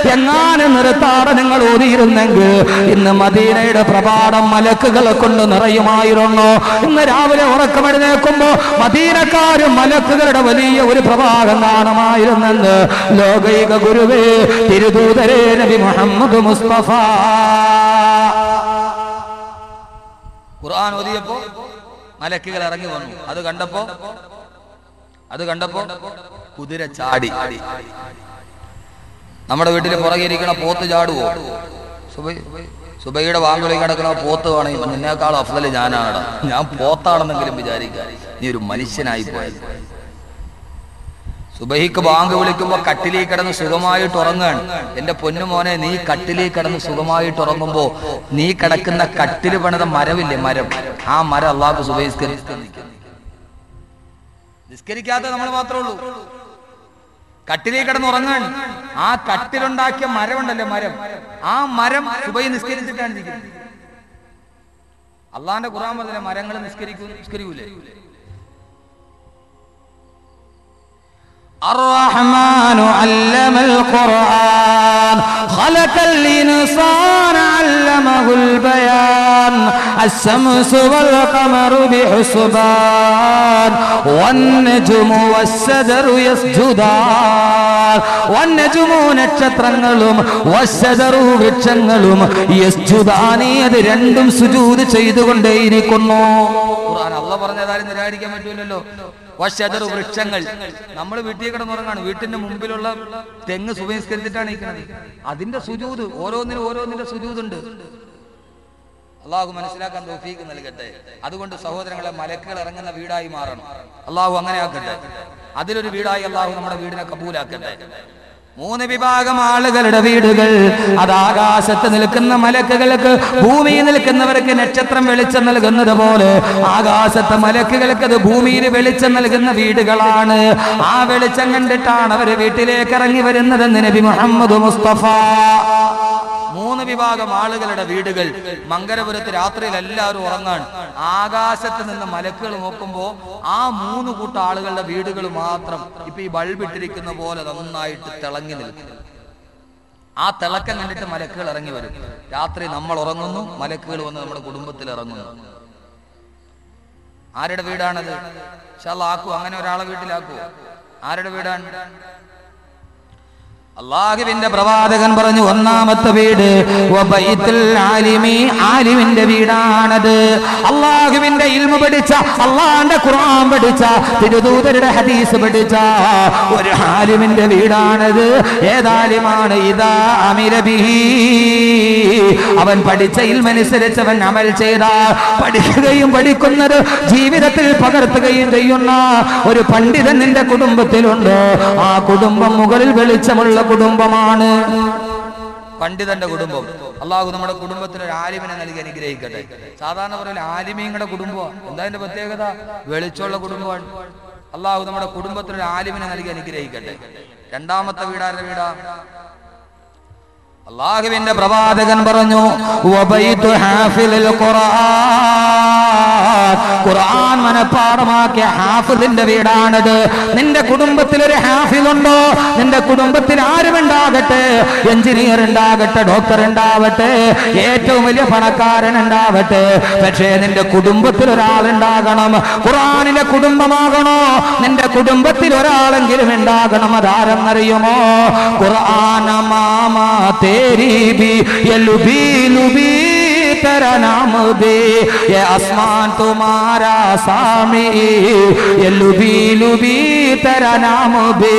Yangan and the Ratar and Odi Nange, in the Madina, the Prabada, Malakal Kundan Rayamairono, in the Ravana or Kamada Kumbo, Madina Kar, Malakal. Prabhagandanama Irananda, Logaika Guruve, Tirudu the Renabi Muhammad Mustafa Quran Odiapo, Malakila Rangivan, Adagandapo, Kudira Chadi, Namada Vitil Poragirika Porta Jadu, Subayed of Angolaka Porta on a Nakal of Lejana, Porta on the Grimbijari, near Manishan. So, by Kabanga will come a Katilika and Sugamai Torangan, in the Punamone, Ni Katilika and Sugamai Torangambo, Ni Katakana Katilipana, the Maraville, Marab, Ah Mara Lagus of Eskin. This Kirikata Namavatro Katilika and Orangan, Ah Katirundaki, Maravanda, Marab, Ah Maram, Subay in the Skirik. Allah and the Kurama, the Marangal and Skirikule. الرحمن علم القرآن خلق الإنسان علمه البيان الشمس والقمر بحسبان والنجم والشجر يسجدان والنجم نتشترنغلوم والشجر ويتشنغلوم يسجدان يدرندم سجود ചെയ്തുകൊണ്ടേയിരിക്കുന്നു ഖുർആൻ അല്ലാഹു പറഞ്ഞതായി നിരാകരിക്കാൻ പറ്റില്ലല്ലോ Washadar of Richangal, number of Vitica Moran, written in Mumbilola, Tenga Suez Kentitani. Adinda Sudu, Oro in the Sududundu. Allah Manasila and the Fig and the Legate. Adawan to Sahodanga, Malakal, Ranga Vida Imaran. Allah Wanganaka. Adil Vida, Allah Vida Kabulaka. Mune Vibagam, Alagal, Davidigal, Adaga, Satan, Lakana, Malakalaka, Bumi, and the Lakanakan, Chatram, Velitz and the Lagana, the Bole, Aga, Satan, Malakalaka, the Bumi, the Velitz and the Lagana, Vidigalana, Avelitz and the Tana, Vitilaka, and the Nebi Muhammad Mustafa. മൂന്ന് വിഭാഗം ആളുകളുടെ വീടുകൾ മംഗലപുരത്ത് രാത്രിയിൽ എല്ലാവരും ഉറങ്ങാണ്. ആകാശത്ത് നിന്ന് മലക്കുകൾ നോക്കുമ്പോൾ ആ മൂന്ന് കൂട്ടം ആളുകളുടെ വീടുകൾ മാത്രം ഇപ്പൊ ഈ ബൾബ് ഇട്ടിരിക്കുന്ന പോലെ നന്നായിട്ട് തിളങ്ങി നിൽക്കും. ആ തിളക്കം കണ്ടിട്ട് മലക്കുകൾ ഇറങ്ങി വരും. രാത്രി നമ്മൾ ഉറങ്ങുന്നു, മലക്കുകൾ വന്ന് നമ്മുടെ കുടുംബത്തിൽ ഇറങ്ങുന്നു. ആരുടെ വീടാണത്? ഇൻഷാല്ലാ ആക്കൂ, അങ്ങനെ ഒരാളെ വീട്ടിലാക്കൂ. ആരുടെ വീടാണ്? അള്ളാഹുവിന്റെ പ്രവാചകൻ പറഞ്ഞു, ഒന്നാമത്തെ വീട് വബൈത്തുൽ ആലിമി, ആലിമിന്റെ വീടാണത്. അള്ളാഹുവിന്റെ ഇൽമു പഠിച്ച, അള്ളാന്റെ ഖുർആൻ പഠിച്ച, തിരുദൂതരുടെ ഹദീസ് പഠിച്ച ഒരു ആലിമിന്റെ വീടാണത്. ഏതാലിമാണ്? ഇദാ അമില ബിഹി, അവൻ പഠിച്ച ഇൽമനുസരിച്ച് അവൻ അമൽ ചെയ്ത, പഠിക്കുകയും പഠിക്കുന്നത് ജീവിതത്തിൽ പകർത്തുകയും ചെയ്യുന്ന ഒരു പണ്ഡിതൻ നിന്റെ കുടുംബത്തിലുണ്ട്. ആ കുടുംബം മുകളിൽ വെളിച്ചമുള്ള കുടുംബമാണ് പണ്ഡിതന്റെ കുടുംബം. അള്ളാഹു നമ്മുടെ കുടുംബത്തിന് ഒരു ആലിമിനെ നൽകി അനുഗ്രഹിക്കട്ടെ. സാധാരണ പറയല ആലിമീങ്ങളുടെ കുടുംബമാണ്. എന്താ അതിന്റെ പ്രത്യേകത? വെളിച്ചമുള്ള കുടുംബമാണ്. അള്ളാഹു നമ്മുടെ കുടുംബത്തിന് ഒരു ആലിമിനെ നൽകി അനുഗ്രഹിക്കട്ടെ. രണ്ടാമത്തെ വീടാരുടെ വീടാ? അള്ളാഹുവിന്റെ പ്രവാചകൻ പറഞ്ഞു, വബൈതു ഹാഫിലുൽ ഖുർആൻ, ഖുർആൻ മനപ്പാഠമാക്കിയ ഹാഫിലിന്റെ വീടാണത്. നിന്റെ കുടുംബത്തിൽ ഒരു ഹാഫിലുണ്ടോ? നിന്റെ കുടുംബത്തിൽ ആരുമുണ്ടാകട്ടെ, എഞ്ചിനീയർ ഉണ്ടാകട്ടെ, ഡോക്ടർ ഉണ്ടാവട്ടെ, ഏറ്റവും വലിയ പണക്കാരൻ ഉണ്ടാവട്ടെ, പക്ഷേ നിന്റെ കുടുംബത്തിൽ ഒരാളുണ്ടാകണം. ഖുർആനിലെ കുടുംബമാകണോ? നിന്റെ കുടുംബത്തിൽ ഒരാളെങ്കിലും ഉണ്ടാകണം. അതാരെന്നറിയുമോ? ഖുർആനമാമാത്തെ तेरी भी ये लुबी लुबी तेरा नाम दे, ये आसमान तुम्हारा सामी, ये लुबी लुबी तेरा नाम दे.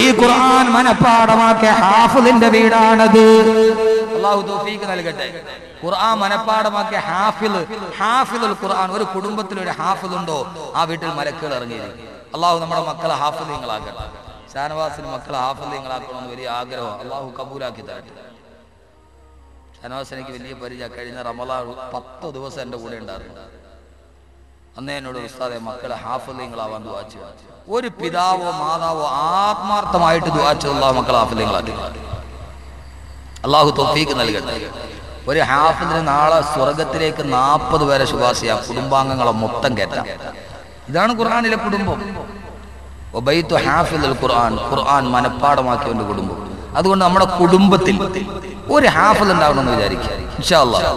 ഈ ഖുർആൻ മനപ്പാഠമാക്കിയ ഹാഫിലിന്റെ വീടാണത്. അല്ലാഹു തൗഫീഖ് നൽകട്ടെ. ഖുർആൻ മനപ്പാഠമാക്കിയ ഹാഫിൽ, ഹാഫിലുൽ ഖുർആൻ. ഒരു കുടുംബത്തിൽ ഒരു ഹാഫിൽ ഉണ്ടോ? ആ വീട്ടിൽ മലക്കുകൾ ഇറങ്ങിയിരിക്കും. അല്ലാഹു നമ്മുടെ മക്കളെ ഹാഫിലുകളാകട്ടെ. ഷാനവാസിന് മക്കളെ ഹാഫിളീങ്ങളാക്കണമെന്ന് വലിയ ആഗ്രഹമാണ്. അള്ളാഹു കബൂലാക്കി താട്ടി. ഷാനവാസ് എനിക്ക് വലിയ പരിചയ. കഴിഞ്ഞ റമളാൻ 10 ദിവസം എൻ്റെ കൂടെ ഉണ്ടായിരുന്നു. അന്നേ എന്നോട് ഉസ്താദേ മക്കളെ ഹാഫിളീങ്ങളാവാൻ ദുആ ചെയ്യൂ. ഒരു പിതാവോ മാതാവോ ആത്മാർത്ഥമായിട്ട് ദുആ ചെയ്താൽ മക്കളെ ഹാഫിളീങ്ങളാക്കി അള്ളാഹു തൗഫീഖ് നൽകട്ടെ. ഒരു ഹാഫിളിന് നാളെ സ്വർഗത്തിലേക്ക് 40 പേരെ ശുപാർശ ചെയ്യാം. കുടുംബാംഗങ്ങളെ മൊത്തം കയറ്റാം. ഇതാണ് ഖുർആനിലെ കുടുംബം. ഒബൈത്തു ഹാഫിദുൽ ഖുർആൻ, ഖുർആൻ മനപ്പാഠമാക്കിയവൻ്റെ കുടുംബം. അതുകൊണ്ട് നമ്മുടെ കുടുംബത്തിൽ ഒരു ഹാഫിൽ ഉണ്ടാകണമെന്ന് വിചാരിക്കുക ഇൻഷാ അല്ലാഹ്.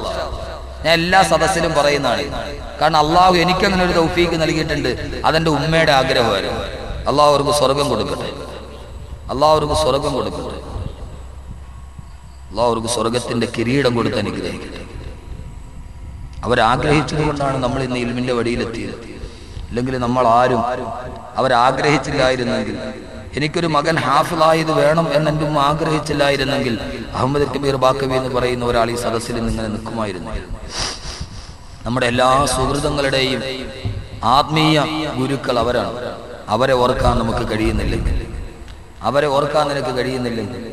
ഞാൻ എല്ലാ സദസ്സിലും പറയുന്നതാണ്, കാരണം അള്ളാഹു എനിക്കങ്ങനെ ഒരു തൗഫീഖ് നൽകിയിട്ടുണ്ട്. അതെൻ്റെ ഉമ്മയുടെ ആഗ്രഹമായിരുന്നു. അള്ളാഹു അവർക്ക് സ്വർഗം കൊടുക്കട്ടെ. അള്ളാഹു അവർക്ക് സ്വർഗം കൊടുക്കട്ടെ. അള്ളാഹു അവർക്ക് സ്വർഗത്തിൻ്റെ കിരീടം കൊടുത്ത് അനുഗ്രഹിക്കട്ടെ. അവരാഗ്രഹിച്ചത് കൊണ്ടാണ് നമ്മൾ ഇന്ന് ഇൽമിൻ്റെ വഴിയിലെത്തിയത്. അല്ലെങ്കിൽ നമ്മൾ ആരും അവരാഗ്രഹിച്ചില്ലായിരുന്നെങ്കിൽ, എനിക്കൊരു മകൻ ഹാഫിളായത് വേണം എന്നെൻ്റെ ഉമ്മ ആഗ്രഹിച്ചില്ലായിരുന്നെങ്കിൽ, അഹമ്മദ് കബീർ ബാക്കവി എന്ന് പറയുന്ന ഒരാൾ ഈ സദസ്സിൽ ഇങ്ങനെ നിൽക്കുമായിരുന്നു. നമ്മുടെ എല്ലാ സുഹൃത്തുക്കളുടെയും ആത്മീയ ഗുരുക്കൾ അവരാണ്. അവരെ ഓർക്കാൻ നമുക്ക് കഴിയുന്നില്ലെങ്കിൽ, അവരെ ഓർക്കാൻ നിനക്ക് കഴിയുന്നില്ലെങ്കിൽ,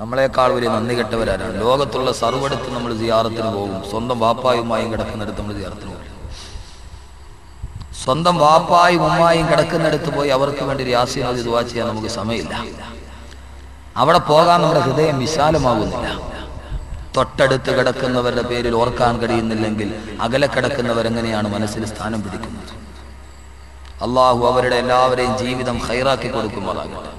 നമ്മളെക്കാൾ വലിയ നന്ദി കെട്ടവരാരാണ്. ലോകത്തുള്ള സർവ്വടത്ത് നമ്മൾ സിയാറത്തിന് പോകും. സ്വന്തം വാപ്പായുമായും കിടക്കുന്നിടത്ത് നമ്മൾ സിയാറത്തിന് പോകും. സ്വന്തം വാപ്പായും ഉമ്മായും കിടക്കുന്നിടത്ത് പോയി അവർക്ക് വേണ്ടി യാസീൻ ദുആ ചെയ്യാൻ നമുക്ക് സമയമില്ല. അവിടെ പോകാൻ നമ്മുടെ ഹൃദയം വിശാലമാകുന്നില്ല. തൊട്ടടുത്ത് കിടക്കുന്നവരുടെ പേരിൽ ഓർക്കാൻ കഴിയുന്നില്ലെങ്കിൽ അകലെ കിടക്കുന്നവരെങ്ങനെയാണ് മനസ്സിൽ സ്ഥാനം പിടിക്കുന്നത്? അള്ളാഹു അവരുടെ എല്ലാവരെയും ജീവിതം ഖൈറാക്കി കൊടുക്കുമാറാകട്ടെ.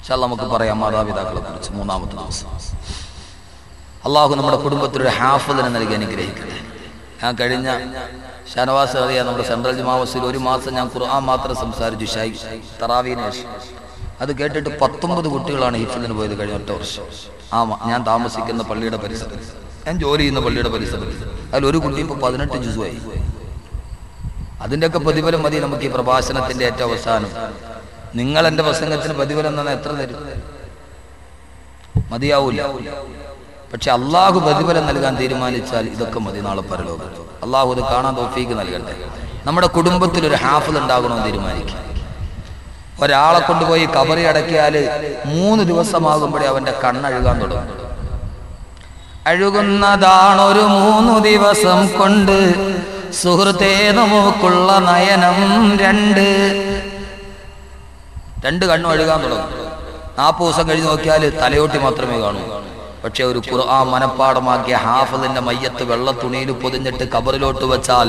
ഇൻഷാല്ലാ നമുക്ക് പറയാം മാതാപിതാക്കളെ കുറിച്ച്. മൂന്നാമത്തെ ദിവസം അള്ളാഹു നമ്മുടെ കുടുംബത്തിലൊരു ഹാഫിളിനെ നൽകി അനുഗ്രഹിക്കട്ടെ. ഞാൻ കഴിഞ്ഞ ഷാനവാസ് അറിയാം, നമ്മുടെ സെൻട്രൽ ജുമാ മസ്ജിദിൽ 1 മാസം ഞാൻ ഖുർആൻ മാത്രം സംസാരിച്ചു. തറാവീഹിന് അത് കേട്ടിട്ട് 19 കുട്ടികളാണ് ഹിഫ്ലിന് പോയത് കഴിഞ്ഞ ഒറ്റ വർഷം. ഞാൻ താമസിക്കുന്ന പള്ളിയുടെ പരിസരത്ത്, ഞാൻ ജോലി ചെയ്യുന്ന പള്ളിയുടെ പരിസരത്ത്. അതിലൊരു കുട്ടി ഇപ്പോൾ 18 ജുസുമായി. അതിൻ്റെയൊക്കെ പ്രതിഫലം മതി നമുക്ക് ഈ പ്രഭാഷണത്തിൻ്റെ ഏറ്റവും അവസാനം. നിങ്ങൾ എൻ്റെ പ്രസംഗത്തിന് പ്രതിഫലം തന്നെ എത്ര തരും? മതിയാവൂല. പക്ഷെ അള്ളാഹു പ്രതിഫലം നൽകാൻ തീരുമാനിച്ചാൽ ഇതൊക്കെ മതി നാളെ പരലോകം. അള്ളാഹു ഇത് കാണാൻ തൗഫീഖ് നൽകട്ടെ. നമ്മുടെ കുടുംബത്തിൽ ഒരു ഹാഫിൽ ഉണ്ടാകണമെന്ന് തീരുമാനിക്കുക. ഒരാളെ കൊണ്ടുപോയി കബറി അടക്കിയാൽ 3 ദിവസമാകുമ്പോഴേ അവൻ്റെ കണ്ണഴുകാൻ തുടങ്ങും. അഴുകുന്നതാണൊരു 3 ദിവസം കൊണ്ട്, സുഹൃത്തേ നമുക്കുള്ള നയനം 2 കണ്ണും അഴുകാൻ തുടങ്ങും. 40 ദിവസം കഴിഞ്ഞ് നോക്കിയാൽ തലയോട്ടി മാത്രമേ കാണൂ. പക്ഷെ ഒരു ഖുർആൻ മനപ്പാഠമാക്കിയ ഹാഫിളിന്റെ മയ്യത്ത് വെള്ളത്തുണിയിൽ പൊതിഞ്ഞിട്ട് ഖബറിലോട്ട് വെച്ചാൽ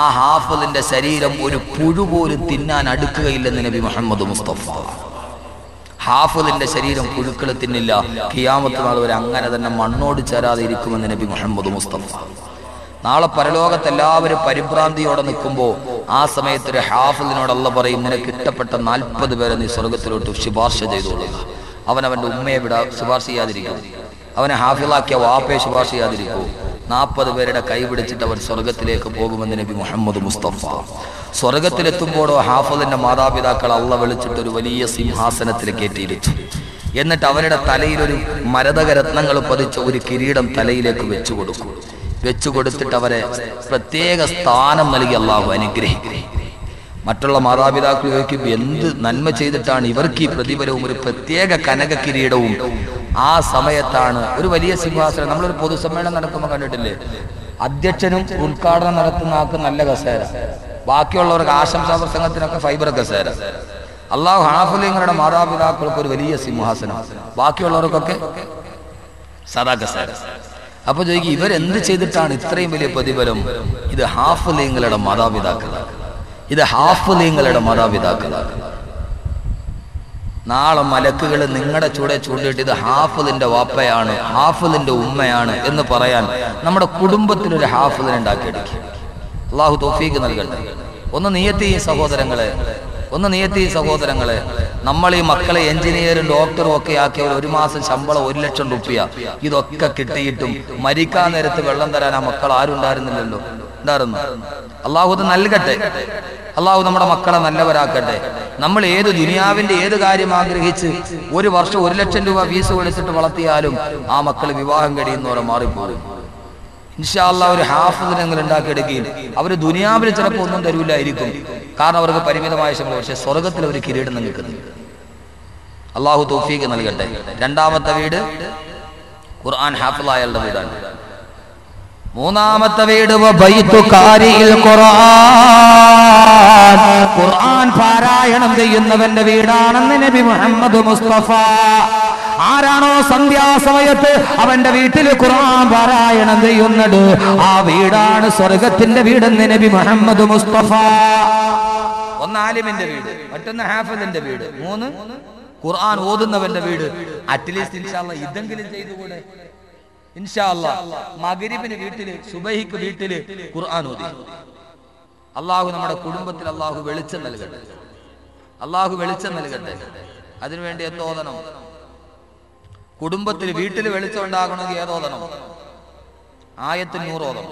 ആ ഹാഫിളിന്റെ ശരീരം ഒരു പുഴു പോലും തിന്നാൻ അടുക്കുകയില്ലെന്ന് നബി മുഹമ്മദ് മുസ്തഫ. ഹാഫിളിന്റെ ശരീരം പുഴുക്കളെ തിന്നില്ല, ഖിയാമത്ത് നാൾ വരെ അങ്ങനെ തന്നെ മണ്ണോട് ചേരാതെ ഇരിക്കുമെന്ന് നബി മുഹമ്മദ് മുസ്തഫ. നാളെ പരലോകത്ത് എല്ലാവരും പരിഭ്രാന്തിയോടെ നിൽക്കുമ്പോൾ ആ സമയത്ത് ഒരു ഹാഫിളിനോട് അല്ലാഹ് പറയും, നിനക്ക് ഇഷ്ടപ്പെട്ട 40 പേരെ നീ സ്വർഗത്തിലോട്ട് ശുപാർശ ചെയ്തോളുക. അവനവൻ്റെ ഉമ്മയെ വിടാ ശുപാർശ ചെയ്യാതിരിക്കും, അവനെ ഹാഫിളാക്കിയ വാപ്പയെ ശുപാർശ ചെയ്യാതിരിക്കൂ. 40 പേരുടെ കൈ പിടിച്ചിട്ട് അവർ സ്വർഗത്തിലേക്ക് പോകുമെന്ന് നബി മുഹമ്മദ് മുസ്തഫ. സ്വർഗത്തിലെത്തുമ്പോഴോ ഹാഫിളിൻ്റെ മാതാപിതാക്കൾ അല്ലാഹ് വിളിച്ചിട്ട് ഒരു വലിയ സിംഹാസനത്തിൽ കയറ്റിയിരിച്ചു. എന്നിട്ട് അവരുടെ തലയിലൊരു മരതകരത്നങ്ങൾ പതിച്ച ഒരു കിരീടം തലയിലേക്ക് വെച്ചു കൊടുക്കും. വെച്ചു കൊടുത്തിട്ട് അവരെ പ്രത്യേക സ്ഥാനം നൽകി അല്ലാഹു അനുഗ്രഹിക്കും. മറ്റുള്ള മാതാപിതാക്കൾ ചോദിക്കും, എന്ത് നന്മ ചെയ്തിട്ടാണ് ഇവർക്ക് ഈ പ്രതിഫലവും ഒരു പ്രത്യേക കനക കിരീടവും? ആ സമയത്താണ് ഒരു വലിയ സിംഹാസനം. നമ്മളൊരു പൊതുസമ്മേളനം നടക്കുമ്പോൾ കണ്ടിട്ടില്ലേ, അധ്യക്ഷനും ഉദ്ഘാടനം നടത്തുന്ന ആൾക്ക് നല്ല കസേര, ബാക്കിയുള്ളവർക്ക് ആശംസാ പ്രസംഗത്തിനൊക്കെ ഫൈബർ കസേര. അല്ലാഹു ഹാഫിളീങ്ങളുടെ മാതാപിതാക്കൾക്ക് ഒരു വലിയ സിംഹാസനം, ബാക്കിയുള്ളവർക്കൊക്കെ സദാ കസേര. അപ്പൊ ചോദിക്കും, ഇവരെന്ത് ചെയ്തിട്ടാണ് ഇത്രയും വലിയ പ്രതിഫലം? ഇത് ഹാഫിളീങ്ങളുടെ മാതാപിതാക്കളാണ്, ഇത് ഹാഫിളീങ്ങളുടെ മാതാപിതാക്കളാണ്. നാളെ മലക്കുകൾ നിങ്ങളുടെ ചൂടെ ചൂണ്ടിയിട്ട് ഇത് ഹാഫിളിന്റെ വാപ്പയാണ്, ഹാഫിളിന്റെ ഉമ്മയാണ് എന്ന് പറയാൻ നമ്മുടെ കുടുംബത്തിനൊരു ഹാഫിളിനെ ഉണ്ടാക്കിയെടുക്കും. അല്ലാഹു തൗഫീഖ് നൽകട്ടെ. ഒന്ന് നിയത്തി സഹോദരങ്ങളെ, നമ്മൾ ഈ മക്കളെ എഞ്ചിനീയറും ഡോക്ടറും ഒക്കെ ആക്കിയവർ 1 മാസം ശമ്പളം 1 ലക്ഷം രൂപ, ഇതൊക്കെ കിട്ടിയിട്ടും മരിക്കാൻ നേരത്ത് വെള്ളം തരാൻ ആ മക്കൾ ആരുണ്ടായിരുന്നില്ലല്ലോ. അല്ലാഹു അത് നൽകട്ടെ. അല്ലാഹു നമ്മുടെ മക്കളെ നല്ലവരാക്കട്ടെ. നമ്മൾ ഏത് ദുനിയാവിന്റെ ഏത് കാര്യം ആഗ്രഹിച്ച് 1 വർഷം 1 ലക്ഷം രൂപ ഫീസ് കൊടുത്തിട്ട് വളർത്തിയാലും ആ മക്കൾ വിവാഹം കഴിയുന്നവരെ മാറിപ്പോകും. ഇൻഷാ അല്ലാഹ് ഒരു ഹാഫിളിനെ ഉണ്ടാക്കിയെടുക്കുകയും അവർ ദുനിയാവിൽ ചിലപ്പോൾ ഒന്നും തരൂലായിരിക്കും, കാരണം അവർക്ക് പരിമിതമായ ശമ്പളം. പക്ഷെ സ്വർഗത്തിൽ ഒരു കിരീടം നൽകുന്നു. അല്ലാഹു തൗഫീഖ് നൽകട്ടെ. രണ്ടാമത്തെ വീട് ഖുർആൻ ഹാഫിളായവരുടെ വീടാണ്. മൂന്നാമത്തെ വീട് ഖുർആൻ പാരായണം ചെയ്യുന്നവന്റെ വീടാണെന്ന് നബി മുഹമ്മദ് മുസ്തഫ. ആരാണോ സന്ധ്യാസമയത്ത് അവന്റെ വീട്ടിൽ ഖുർആൻ പാരായണം ചെയ്യുന്നത് ആ വീടാണ് സ്വർഗത്തിന്റെ വീടെന്ന് നബി മുഹമ്മദ് മുസ്തഫ. ഒന്ന് ആലിമിന്റെ വീട്, മറ്റൊന്ന് ഹാഫിളിന്റെ വീട്, 3 ഖുർആൻ ഓതുന്നവന്റെ വീട്. അറ്റ്ലീസ്റ്റ് ഇൻഷാ അല്ലാഹ് ഇതെങ്കിലും ചെയ്തുകൂടെ? ഇൻഷാ അല്ലാഹ് മഗ്‌രിബിന് വീട്ടില്, സുബഹിക്ക് വീട്ടില് ഖുർആൻ ഓതി. അല്ലാഹു നമ്മുടെ കുടുംബത്തിൽ അല്ലാഹു വെളിച്ചം നൽകട്ടെ, അല്ലാഹു വെളിച്ചം നൽകട്ടെ. അതിനുവേണ്ടി എന്തോതണം? കുടുംബത്തിൽ വീട്ടിൽ വെളിച്ചം ഉണ്ടാകണമെങ്കിൽ ഏതോതണം? ആയത്തിൽ 100 ഓതണം.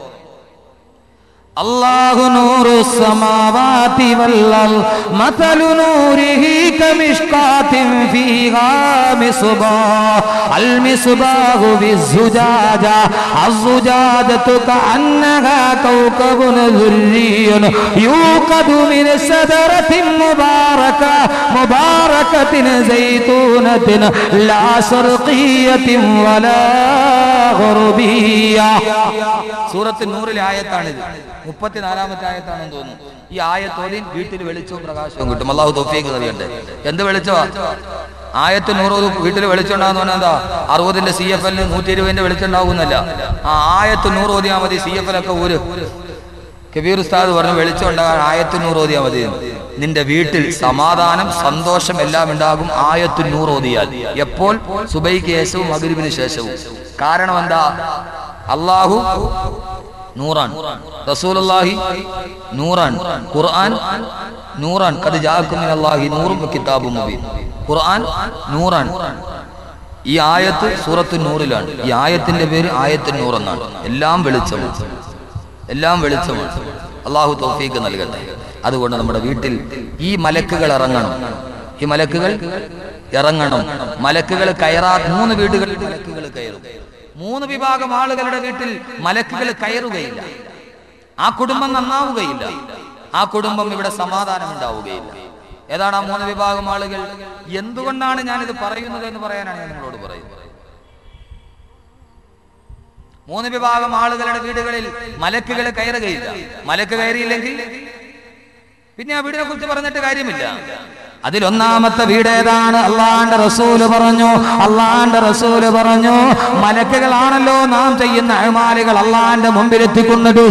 അല്ലാഹു നൂറു സമാവാതി വല്ലൽ മതലു നൂരിഹി കമിഷ്കാതിൻ ഫീഹാ മിസ്ബാ അൽ മിസ്ബാഹു ബിസ്സുജാജ അസ്സുജാദതു കഅന്നഹാ കൗകബുൻ ദുർരിയൻ യുഖദു മിൻ സദറതിൻ മുബാരകതിൻ സൈതൂനതിൻ ലാ ശർഖിയതിൻ വലാ ഗർബിയ. സൂറത്തുൽ നൂറിലെ ആയത്താണിത്. 34-ാമത്തെ ആയത്താണെന്ന് തോന്നുന്നു. ഈ ആയത്തോലിൽ വീട്ടിൽ വെളിച്ചവും പ്രകാശവും കിട്ടും. അല്ലാഹു തൗഫീഖ് നൽകട്ടെ. എന്ത് വെളിച്ചവാ? ആയത്ത് 100 വീട്ടിൽ വെളിച്ചം ഉണ്ടാകുന്ന പറഞ്ഞാൽ എന്താ? 60-ന്റെ CFL 120-ന്റെ വെളിച്ചം ഉണ്ടാകുന്നല്ല. ആ ആയത്ത് 100 ഓതിയാൽ മതി. CFL ഒക്കെ ഒരു കബീർ ഉസ്താദ് പറഞ്ഞു വെളിച്ചം ഉണ്ടാകാൻ ആയത്ത് 100 ഓതിയാൽ മതി. നിന്റെ വീട്ടിൽ സമാധാനം, സന്തോഷം എല്ലാം ഉണ്ടാകും ആയത്ത് 100 ഓതിയാൽ. എപ്പോൾ? സുബഹിക്ക് ശേഷവും മഗ്‌രിബിന് ശേഷവും. കാരണം എന്താ? അല്ലാഹു നൂറാൻ, റസൂലുള്ളാഹി നൂറാൻ, ഖുർആൻ നൂറാൻ, ഖദ് ജാഅകും മിനല്ലാഹി നൂറും കിതാബും മുബീൻ. ഖുർആൻ നൂറാൻ. ഈ ആയത്ത് സൂറത്തുൽ നൂറിലാണ്. ഈ ആയത്തിന്റെ പേര് ആയത്തുൽ നൂർ എന്നാണ്. എല്ലാം വെളിച്ചമാണ്, എല്ലാം വെളിച്ചമാണ്. അല്ലാഹു തൗഫീഖ് നൽകട്ടെ. അതുകൊണ്ട് നമ്മുടെ വീട്ടിൽ ഈ മലക്കുകൾ ഇറങ്ങണം, ഈ മലക്കുകൾ ഇറങ്ങണം. മലക്കുകൾ കയറാ 3 വീടുകളിൽ മലക്കുകൾ കയറും. 3 വിഭാഗം ആളുകളുടെ വീട്ടിൽ മലക്കുകൾ കയറുകയില്ല. ആ കുടുംബം നന്നാവുകയില്ല, ആ കുടുംബം ഇവിടെ സമാധാനം ഉണ്ടാവുകയില്ല. ഏതാണ് ആ 3 വിഭാഗം ആളുകൾ? എന്തുകൊണ്ടാണ് ഞാനിത് പറയുന്നത് എന്ന് പറയാനാണ് ഞാൻ നിങ്ങളോട് പറയുന്നത്. 3 വിഭാഗം ആളുകളുടെ വീടുകളിൽ മലക്കുകൾ കയറുകയില്ല. മലക്ക് കയറിയില്ലെങ്കിൽ പിന്നെ ആ വീടിനെ കുറിച്ച് പറഞ്ഞിട്ട് കാര്യമില്ല. അതിലൊന്നാമത്തെ വീട് ഏതാണ്? അള്ളാന്റെ റസൂല് പറഞ്ഞു, അള്ളാന്റെ റസൂല് പറഞ്ഞു, മലക്കുകളാണല്ലോ നാം ചെയ്യുന്ന അഹ്മാലുകൾ അള്ളാന്റെ മുമ്പിലെത്തിക്കുന്നത്.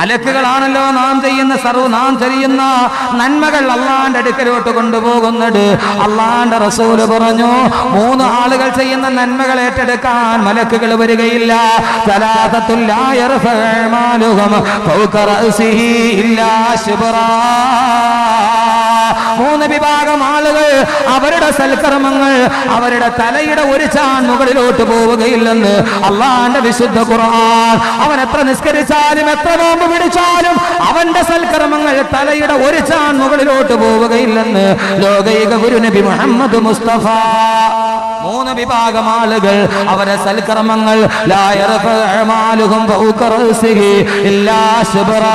മലക്കുകളാണല്ലോ നാം ചെയ്യുന്ന നന്മകൾ അള്ളാന്റെ അടുക്കലോട്ട് കൊണ്ടുപോകുന്നത്. അള്ളാന്റെ റസൂല് പറഞ്ഞു, മൂന്ന് ആളുകൾ ചെയ്യുന്ന നന്മകൾ ഏറ്റെടുക്കാൻ മലക്കുകൾ വരികയില്ല. മൂന്ന് വിഭാഗം ആളുകൾ അവരുടെ സൽക്കർമ്മങ്ങൾ അവരുടെ തലയുടെ ഒരു ചാൻ മുകളിലോട്ട് പോവുകയില്ലെന്ന് അള്ളാന്റെ വിശുദ്ധ ഖുർആൻ. അവൻ എത്ര നിസ്കരിച്ചാലും എത്ര നോമ്പ് പിടിച്ചാലും അവന്റെ സൽക്കർമ്മങ്ങൾ തലയുടെ ഒരു ചാൻ മുകളിലോട്ട് പോവുകയില്ലെന്ന് ലോകൈക ഗുരു നബി മുഹമ്മദ് മുസ്തഫ. മൂന്ന് വിഭാഗം ആളുകൾ അവരെ സൽക്കർമ്മങ്ങൾ ലാ യർഫഉ അഅ്മാലുഹും ഫൗക റഅ്സിഹി ഇല്ലാ ശുബ്റാ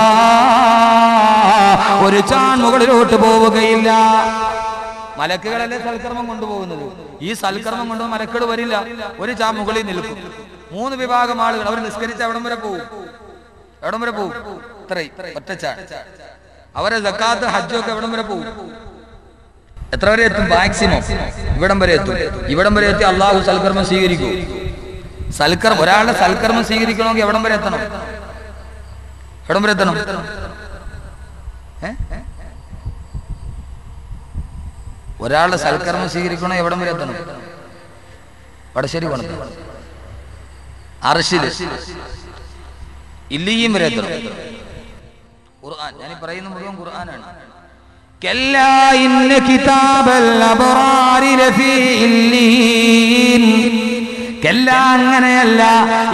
ഒരു ചാൻ മുകളിലോട്ട് പോവുകയില്ല. മലക്കുകളല്ലേ സൽക്കർമ്മം കൊണ്ടുപോകുന്നത്. ഈ സൽക്കർമ്മം കൊണ്ട് മലക്കുകൾ വരില്ല, ഒരു ചാൻ മുകളിൽ നിൽക്കും. മൂന്ന് വിഭാഗം ആളുകൾ അവർ നിസ്കരിച്ച് എവിടം വരെ പോകും? എവിടം വരെ പോകും? ഇത്രയും ഒറ്റച്ചാൻ. അവരെ സക്കാത്ത് ഹജ്ജൊക്കെ എവിടം വരെ പോകും? എത്ര വരെ എത്തും? മാക്സിമം ഇവിടം വരെ എത്തും. ഇവിടം വരെ എത്തി അള്ളാഹു സൽക്കർമ്മം സ്വീകരിക്കും. ഒരാളുടെ സൽക്കർമ്മം സ്വീകരിക്കണമെങ്കിൽ എവിടം വരെ എത്തണം? എവിടം വരെ എത്തണം? ഒരാളുടെ സൽക്കർമ്മം സ്വീകരിക്കണോ എവിടം വരെ എത്തണം? വടശ്ശേരി പോകണം, അർശില് ഇല്ലിയും വരെ എത്തണം. ഖുർആൻ ഞാൻ പറയുന്ന മുഴുവൻ ഖുർആനാണ്. അങ്ങനെയല്ല,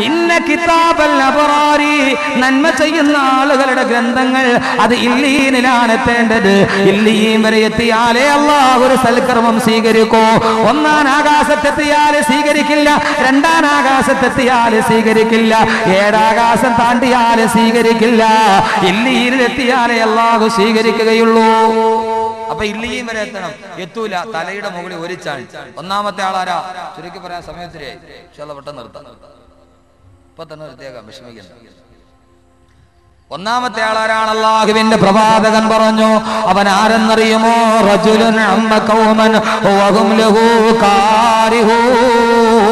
ഇന്ന കിതാബൽ അബ്റാരി നന്മ ചെയ്യുന്ന ആളുകളുടെ ഗ്രന്ഥങ്ങൾ അത് ഇല്ലീനിലാണ് എത്തേണ്ടത്. ഇല്ലീൻ വരെ എത്തിയാലേ അല്ലാഹു ഒരു സൽക്കർമ്മം സ്വീകരിക്കൂ. ഒന്നാം ആകാശത്തെത്തിയാല് സ്വീകരിക്കില്ല, രണ്ടാം ആകാശത്തെത്തിയാല് സ്വീകരിക്കില്ല, ഏഴാകാശം താണ്ടിയാല് സ്വീകരിക്കില്ല. ഇല്ലീനിലെത്തിയാലേ അല്ലാഹു സ്വീകരിക്കുകയുള്ളൂ. അപ്പൊ ഇല്ലീൻ വരെ എത്തണം. എത്തൂല, തലയുടെ മുകളിൽ ഒരു ചാൻ. ഒന്നാമത്തെ ആളാരാ? ചുരുക്കി പറയാൻ സമയത്തിനായി പെട്ടെന്ന് നിർത്താം, ഇപ്പൊ തന്നെ നിർത്തിയേക്കാം, വിഷമിക്കണം. ഒന്നാമത്തെ ആളാരാണ്? അല്ലാഹുവിന്റെ പ്രവാചകൻ പറഞ്ഞു, അവൻ ആരെന്നറിയുമോ? റജുലുൻ അമ്മ ഖൗമൻ വഹും ലഹു കാരിഹൂൻ.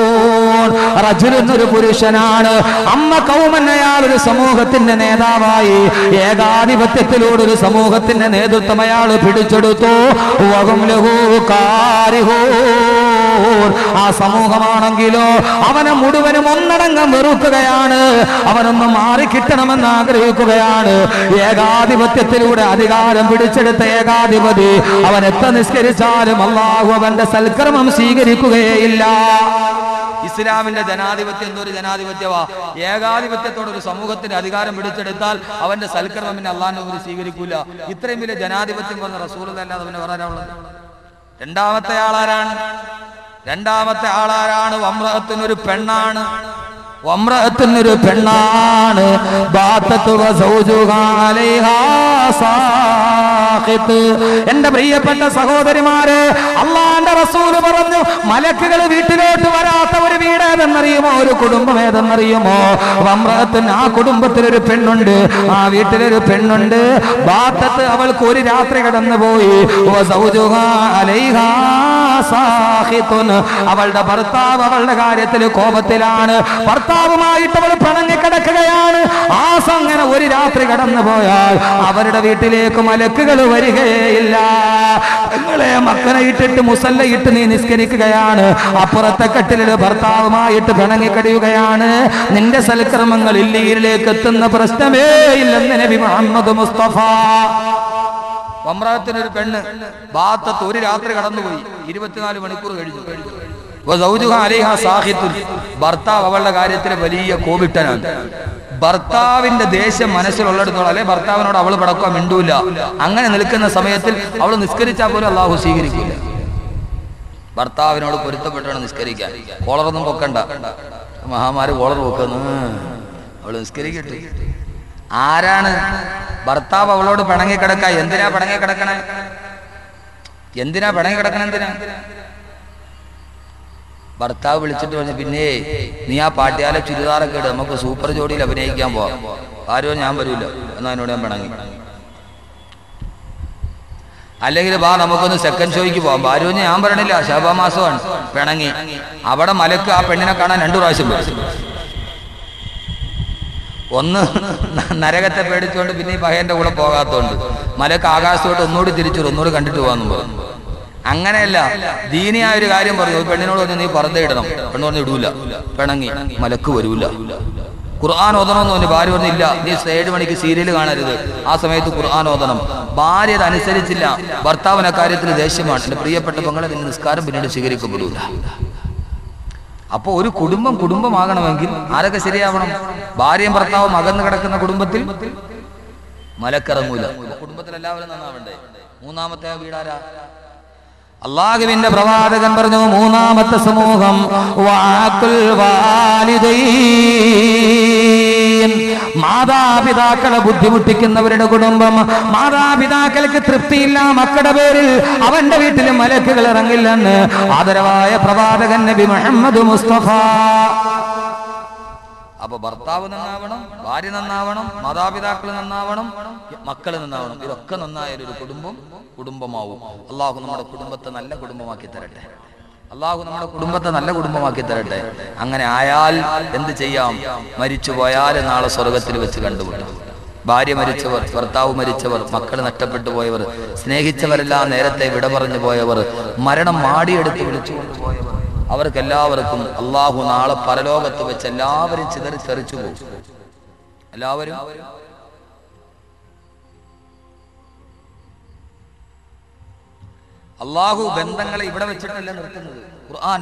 ഒരു പുരുഷനാണ്, അമ്മ കൗമൻ, അയാൾ ഒരു സമൂഹത്തിന്റെ നേതാവായി, ഏകാധിപത്യത്തിലൂടെ ഒരു സമൂഹത്തിന്റെ നേതൃത്വം അയാൾ പിടിച്ചെടുത്തു. ആ സമൂഹമാണെങ്കിലോ അവനെ മുഴുവനും ഒന്നടങ്കം വെറുക്കുകയാണ്, അവനൊന്ന് മാറിക്കിട്ടണമെന്ന് ആഗ്രഹിക്കുകയാണ്. ഏകാധിപത്യത്തിലൂടെ അധികാരം പിടിച്ചെടുത്ത ഏകാധിപതി അവൻ എത്ര നിസ്കരിച്ചാലും അല്ലാഹു അവന്റെ സൽക്കർമ്മം സ്വീകരിക്കുകയില്ല. ഇസ്ലാമിന്റെ ജനാധിപത്യം എന്തൊരു ജനാധിപത്യവാ! ഏകാധിപത്യത്തോടെ ഒരു സമൂഹത്തിന്റെ അധികാരം പിടിച്ചെടുത്താൽ അവന്റെ സൽക്കർമ്മം പിന്നെ അള്ളാഹുവിന്റെ മുമ്പിൽ സ്വീകരിക്കൂല. ഇത്രയും വലിയ ജനാധിപത്യം പറഞ്ഞ റസൂലുള്ളാഹി അവനെ വരാനുള്ളത്. രണ്ടാമത്തെ ആളാരാണ്? രണ്ടാമത്തെ ആളാരാണ്? വമ്രഅത്തിനൊരു പെണ്ണാണ്. വമ്രഅത്തിനൊരു പെണ്ണാണ്. എന്റെ പ്രിയപ്പെട്ട സഹോദരിമാരെ, അള്ളാന്റെ റസൂല് പറഞ്ഞു, മലക്കുകൾ വീട്ടിലോട്ട് വരാത്ത ഒരു വീട് ഏതെന്നറിയുമോ? ഒരു കുടുംബം ഏതെന്നറിയുമോ? വമ്രഅത്തിന്, ആ കുടുംബത്തിലൊരു പെണ്ണുണ്ട്, ആ വീട്ടിലൊരു പെണ്ണുണ്ട്. ബാത്തത്ത്, അവൾക്ക് ഒരു രാത്രി കടന്നു പോയി. അവളുടെ ഭർത്താവ് അവളുടെ കാര്യത്തിൽ കോപത്തിലാണ്, ഭർത്താവുമായിട്ട് അവൾ പിണങ്ങി കിടക്കുകയാണ്. ആ അങ്ങനെ ഒരു രാത്രി കടന്നു പോയാൽ അവരുടെ വീട്ടിലേക്ക് മലക്കുകൾ വരികയില്ല. നിങ്ങളെ മക്കളെ ഇട്ടിട്ട് മുസല്ലയിട്ട് നീ നിസ്കരിക്കുകയാണ്, അപ്പുറത്തെ കട്ടിലില് ഭർത്താവുമായിട്ട് പിണങ്ങി കഴിയുകയാണ്, നിന്റെ സൽക്കർമ്മങ്ങൾ ഇല്ലീനിലേക്ക് എത്തുന്ന പ്രശ്നമേ ഇല്ലെന്ന് നബി മുഹമ്മദ് മുസ്തഫ. വമ്രഅത്തിനൊരു പെണ്ണ് ബാത്തത്ത് ഒരു രാത്രി കടന്നുപോയി, 24 മണിക്കൂർ കഴിഞ്ഞു. ഭർത്താവ് അവളുടെ കാര്യത്തിൽ വലിയ കോപിട്ടനാണ്. ഭർത്താവിന്റെ ദേഷ്യം മനസ്സിലുള്ളിടത്തോളം, അല്ലെ ഭർത്താവിനോട് അവൾ പടക്കുക മിണ്ടൂല. അങ്ങനെ നിൽക്കുന്ന സമയത്തിൽ അവൾ നിസ്കരിച്ചാൽ പോലും അള്ളാഹു സ്വീകരിക്കില്ല. ഭർത്താവിനോട് പൊരുത്തപ്പെട്ടാണ് നിസ്കരിക്കാൻ. കോളറൊന്നും പൊക്കണ്ട, മഹാമാര് കോളർ പൊക്കുന്നു. അവൾ നിസ്കരിക്കട്ടെ. ആരാണ്? ഭർത്താവ് അവളോട് പിണങ്ങി കിടക്ക. എന്തിനാ പിണങ്ങി കിടക്കണേ? എന്തിനാ പിണങ്ങി കിടക്കണേ? എന്തിനാ? ഭർത്താവ് വിളിച്ചിട്ട് പറഞ്ഞു, പിന്നെ നീ ആ പാട്ടിയാലെ ചുരിദാറൊക്കെ ഇട്, നമുക്ക് സൂപ്പർ ജോഡിയിൽ അഭിനയിക്കാൻ പോവാം. ആരോ ഞാൻ വരൂല എന്നതിനോട് ഞാൻ പിണങ്ങി. അല്ലെങ്കിൽ വാ നമുക്കൊന്ന് സെക്കൻഡ് ഷോയ്ക്ക് പോകാം. ഭാര്യ ഞാൻ പറയണില്ല, ശബമാസമാണ് പിണങ്ങി. അവിടെ മലക്ക് ആ പെണ്ണിനെ കാണാൻ 2 പ്രാവശ്യം പോയി. ഒന്ന് നരകത്തെ പേടിച്ചുകൊണ്ട് പിന്നെ ഈ പഹയന്റെ കൂടെ പോകാത്തോണ്ട്. മലക്ക് ആകാശത്തോട്ട് ഒന്നുകൂടി തിരിച്ചു ഒന്നുകൂടി കണ്ടിട്ട് പോകാന്ന് പറഞ്ഞു. അങ്ങനെയല്ല, ദീനിയായ ഒരു കാര്യം പറഞ്ഞു. പെണ്ണിനോട് പറഞ്ഞു നീ പുറത്തേ ഇടണം. പെണ്ണ് പറഞ്ഞു ഇടൂല, പിണങ്ങി. മലക്ക് വരൂല. ഖുർആൻ ഓതണമെന്ന് പറഞ്ഞു. ഭാര്യ പറഞ്ഞില്ല, നീ 7 മണിക്ക് സീരിയൽ കാണരുത്, ആ സമയത്ത് ഖുർആൻ ഓതണം. ഭാര്യ അതനുസരിച്ചില്ല. ഭർത്താവിന് അക്കാര്യത്തിൽ ദേഷ്യമാണ്. എന്റെ പ്രിയപ്പെട്ട പെങ്ങളെ, നിന്റെ നിസ്കാരം പിന്നീട് സ്വീകരിക്കപ്പെടൂല. അപ്പോൾ ഒരു കുടുംബം കുടുംബമാകണമെങ്കിൽ ആരൊക്കെ ശരിയാവണം? ഭാര്യയും ഭർത്താവും അകന്ന് കിടക്കുന്ന കുടുംബത്തിൽ മലക്കിറങ്ങൂല. കുടുംബത്തിൽ എല്ലാവരും നന്നാവണ്ടേ? മൂന്നാമത്തെ വീടാരാ? അല്ലാഹുവിന്റെ പ്രവാചകൻ പറഞ്ഞു, മൂന്നാമത്തെ സമൂഹം വഅഖുൽ വാലിദൈൻ, മാതാപിതാക്കളെ ബുദ്ധിമുട്ടിക്കുന്നവരുടെ കുടുംബം. മാതാപിതാക്കൾക്ക് തൃപ്തിയില്ല മക്കളുടെ പേരിൽ, അവന്റെ വീട്ടിൽ മലക്കുകൾ ഇറങ്ങില്ലെന്ന് ആദരവായ പ്രവാചകൻ നബി മുഹമ്മദ് മുസ്തഫ. അപ്പൊ ഭർത്താവ് നന്നാവണം, ഭാര്യ നന്നാവണം, മാതാപിതാക്കൾ നന്നാവണം, മക്കൾ നന്നാവണം. ഇതൊക്കെ നന്നായൊരു കുടുംബം കുടുംബമാവും. അല്ലാഹു നമ്മുടെ കുടുംബത്തെ നല്ല കുടുംബമാക്കി തരട്ടെ. അല്ലാഹു നമ്മുടെ കുടുംബത്തെ നല്ല കുടുംബമാക്കി തരട്ടെ. അങ്ങനെ ആയാൽ എന്ത് ചെയ്യാം? മരിച്ചു പോയാൽ നാളെ സ്വർഗത്തിൽ വെച്ച് കണ്ടുമുട്ടാം. ഭാര്യ മരിച്ചവർ, ഭർത്താവ് മരിച്ചവർ, മക്കൾ നഷ്ടപ്പെട്ടു പോയവർ, സ്നേഹിച്ചവരെല്ലാം നേരത്തെ വിട പറഞ്ഞു പോയവർ, മരണം മാടിയെടുത്ത് വിളിച്ചുകൊണ്ട് പോയവർ, അവർക്കെല്ലാവർക്കും അള്ളാഹു നാളെ പരലോകത്ത് വെച്ച് എല്ലാവരും ചിതറിച്ചെറിച്ചു പോകും. എല്ലാവരും അള്ളാഹു ബന്ധങ്ങളെ ഇവിടെ വെച്ചിട്ടല്ല നിർത്തുന്നത്. ഖുർആൻ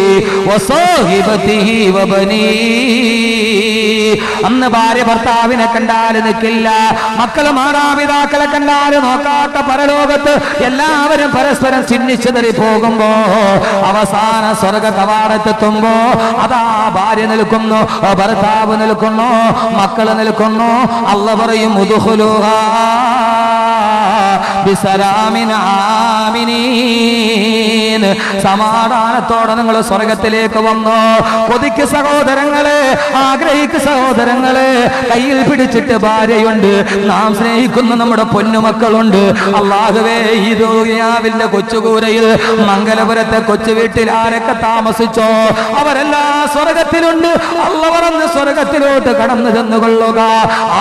അന്ന് ഭാര്യ ഭർത്താവിനെ കണ്ടാല് നിൽക്കില്ല, മക്കള് മാതാപിതാക്കളെ കണ്ടാല് നോക്കാത്ത പരലോകത്ത് എല്ലാവരും പരസ്പരം ചിന്നിച്ചെതറി പോകുമ്പോ അവസാന സ്വർഗ കവാടത്തെത്തുമ്പോ അതാ ഭാര്യ നിൽക്കുന്നു, ഭർത്താവ് നിൽക്കുന്നു, മക്കള് നിൽക്കുന്നു. അല്ലാഹു പറയും ഉദ്ഖുലൂഹാ ബിസലാമിൻ ആമിനീൻ, സമാധാനത്തോടെ നിങ്ങൾ സ്വർഗത്തിലേക്ക് വന്നു. കൊതിക്ക് സഹോദരങ്ങളെ, ആഗ്രഹിക്ക് സഹോദരങ്ങളെ, കയ്യിൽ പിടിച്ചിട്ട് ഭാര്യയുണ്ട്, നാം സ്നേഹിക്കുന്ന നമ്മുടെ പൊന്നുമക്കളുണ്ട്. അല്ലാഹുവേ, ഈ ദുനിയാവിന്റെ കൊച്ചുകൂരയിൽ മംഗലപുരത്തെ കൊച്ചു വീട്ടിൽ ആരൊക്കെ താമസിച്ചോ അവരെല്ലാം സ്വർഗത്തിലുണ്ട്. അല്ലാഹു പറഞ്ഞ സ്വർഗത്തിലോട്ട് കടന്നു ചെന്നുകൊള്ളുക.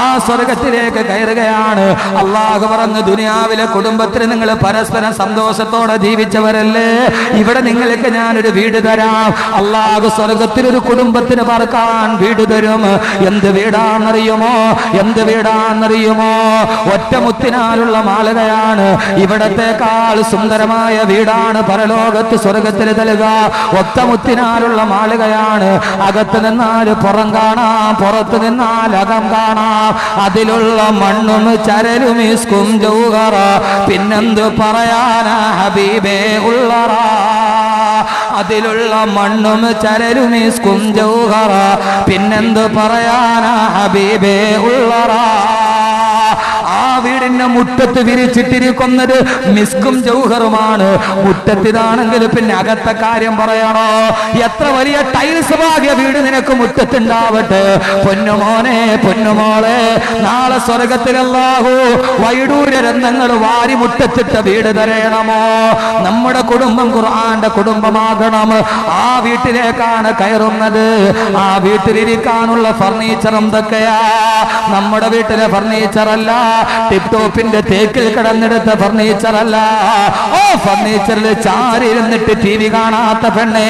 ആ സ്വർഗത്തിലേക്ക് കയറുകയാണ്. അല്ലാഹു പറഞ്ഞ ദുനിയാവിലെ കുടുംബത്തിൽ നിങ്ങൾ പരസ്പരം സന്തോഷത്തോടെ ജീവിച്ചവരല്ലേ, ഇവിടെ നിങ്ങൾക്ക് ഞാനൊരു വീട് തരാം. അല്ലാഹു സ്വർഗത്തിലൊരു കുടുംബത്തിന് പാർക്കാൻ വീട് തരും. എന്ത് വീടാണെന്നറിയുമോ? എന്ത് വീടാണെന്നറിയുമോ? ഒറ്റമുത്തിനാലുള്ള മാളികയാണ്. ഇവിടത്തെക്കാൾ സുന്ദരമായ വീടാണ് പരലോകത്ത് സ്വർഗത്തിൽ നൽകുക. ഒറ്റമുത്തിനാലുള്ള മാളികയാണ്. അകത്ത് നിന്നാൽ പുറം കാണാം, പുറത്ത് നിന്നാൽ അകം കാണാം. അതിലുള്ള മണ്ണും ചരലും ഇസ്കും ജൗഹറ, പിന്നെന്ത് പറയാനാ ഹബീബേ ഉള്ളറ. അതിലുള്ള മണ്ണും ചരലും ഇസ്കും ജൗഹറ, പിന്നെന്ത് പറയാനാ ഹബീബേ ഉള്ളറ. ആ വീടിന്റെ മുറ്റത്ത് വിരിച്ചിട്ടിരിക്കുന്നത് മിസ്കും ജൗഹറുമാണ്. മുറ്റത്തിനാണെങ്കിൽ പിന്നെ അകത്തെ കാര്യം പറയണോ? എത്ര വലിയ ടൈൽസ് ഭാഗ്യ വീട് നിനക്ക് മുറ്റത്തുണ്ടാവട്ടെ. പൊന്നുമോനെ, പൊന്നുമോളെ, നാളെ സ്വർഗത്തിലല്ലാഹു വൈഡൂര്യ രത്നങ്ങൾ വാരി മുറ്റത്തിട്ട വീട് തരയണമോ? നമ്മുടെ കുടുംബം ഖുർആന്റെ കുടുംബമാകണം. ആ വീട്ടിലേക്കാണ് കയറുന്നത്. ആ വീട്ടിലിരിക്കാനുള്ള ഫർണിച്ചർ എന്തൊക്കെയാ? നമ്മുടെ വീട്ടിലെ ഫർണിച്ചറല്ല, ടിപ്ടോപ്പിന്റെ തേക്കിൽ കിടന്നെടുത്ത ഫർണിച്ചർ അല്ല, ഓ ഫർണിച്ചറിൽ ചാരിരുന്നിട്ട് ടി വി കാണാത്ത പെണ്ണേ,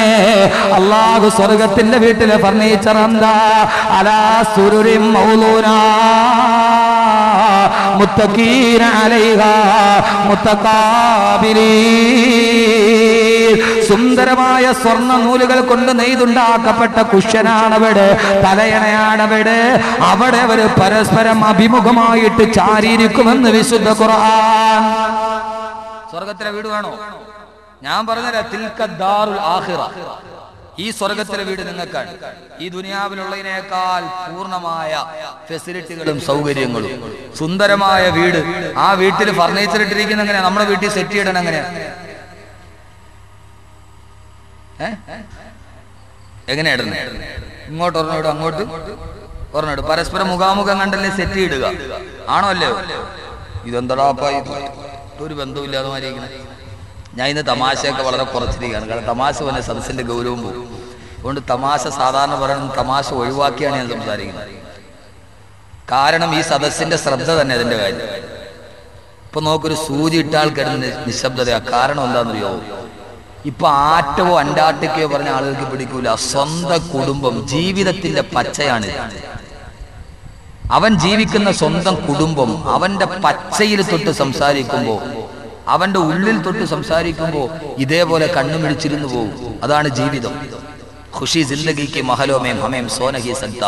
അല്ലാഹു സ്വർഗത്തിന്റെ വീട്ടിലെ ഫർണിച്ചർ എന്താ? അലാ സുരുരി മൗലൂന മുത്തഖീന അലൈഹ മുത്തഖാബിലീൻ, സുന്ദരമായ സ്വർണ്ണ നൂലുകൾ കൊണ്ട് നെയ്തുണ്ടാക്കപ്പെട്ട കുഷ്യനാണവിടെ, തലയണയാണവിടെ. അവിടെ അവർ പരസ്പരം അഭിമുഖമായിട്ട് ചാരിയിരിക്കുമെന്ന് വിശുദ്ധ ഖുർആൻ. സ്വർഗത്തിലെ വീട് വേണോ? ഞാൻ പറഞ്ഞില്ല, തിൽക ദാറുൽ ആഖിറ, ഈ സ്വർഗത്തിലെ വീട് നിങ്ങൾക്കാണ്. ഈ ദുനിയാവിലുള്ളതിനേക്കാൾ പൂർണ്ണമായ ഫെസിലിറ്റികളും സൗകര്യങ്ങളും സുന്ദരമായ വീട്. ആ വീട്ടിൽ ഫർണിച്ചർ ഇട്ടിരിക്കുന്ന എങ്ങനെയാ? നമ്മുടെ വീട്ടിൽ സെറ്റ് ചെയ്യണം എങ്ങനെയാ? എങ്ങനെയാ ഇടുന്നത്? ഇങ്ങോട്ട് ഒരെണ്ണം ഇടും, അങ്ങോട്ട് ഒരെണ്ണം ഇടും, പരസ്പരം മുഖാമുഖം കണ്ടല്ലേ സെറ്റ് ഇടുക, ആണോ അല്ലേ? ഇതെന്താ ഒരു ബന്ധമില്ലാതെ മാറിയിരിക്കുന്നത്. ഞാൻ ഇന്ന് തമാശയൊക്കെ വളരെ കുറച്ചിരിക്കുകയാണ്, കാരണം തമാശ പോലെ സദസ്സിൻ്റെ ഗൗരവം പോകും. അതുകൊണ്ട് തമാശ സാധാരണ പറയുന്നത് തമാശ ഒഴിവാക്കിയാണ് ഞാൻ സംസാരിക്കുന്നത്. കാരണം ഈ സദസ്സിൻ്റെ ശ്രദ്ധ തന്നെ അതിൻ്റെ കാര്യം. ഇപ്പം നോക്കൊരു സൂചി ഇട്ടാൽ കിടന്ന് നിശബ്ദതയാണ്. കാരണം എന്താണെന്നറിയോ? ഇപ്പം ആറ്റവോ അന്റാർട്ടിക്കയോ പറഞ്ഞ ആളുകൾക്ക് പിടിക്കൂല. സ്വന്തം കുടുംബം ജീവിതത്തിൻ്റെ പച്ചയാണ്. അവൻ ജീവിക്കുന്ന സ്വന്തം കുടുംബം അവൻ്റെ പച്ചയിൽ തൊട്ട് സംസാരിക്കുമ്പോൾ, അവൻ്റെ ഉള്ളിൽ തൊട്ട് സംസാരിക്കുമ്പോൾ ഇതേപോലെ കണ്ണുമിടിച്ചിരുന്നു പോകും. അതാണ് ജീവിതം. ഖുഷി ജിന്ദഗിക്ക് മഹലോമേം ഹമേം സോനഹി സക്ത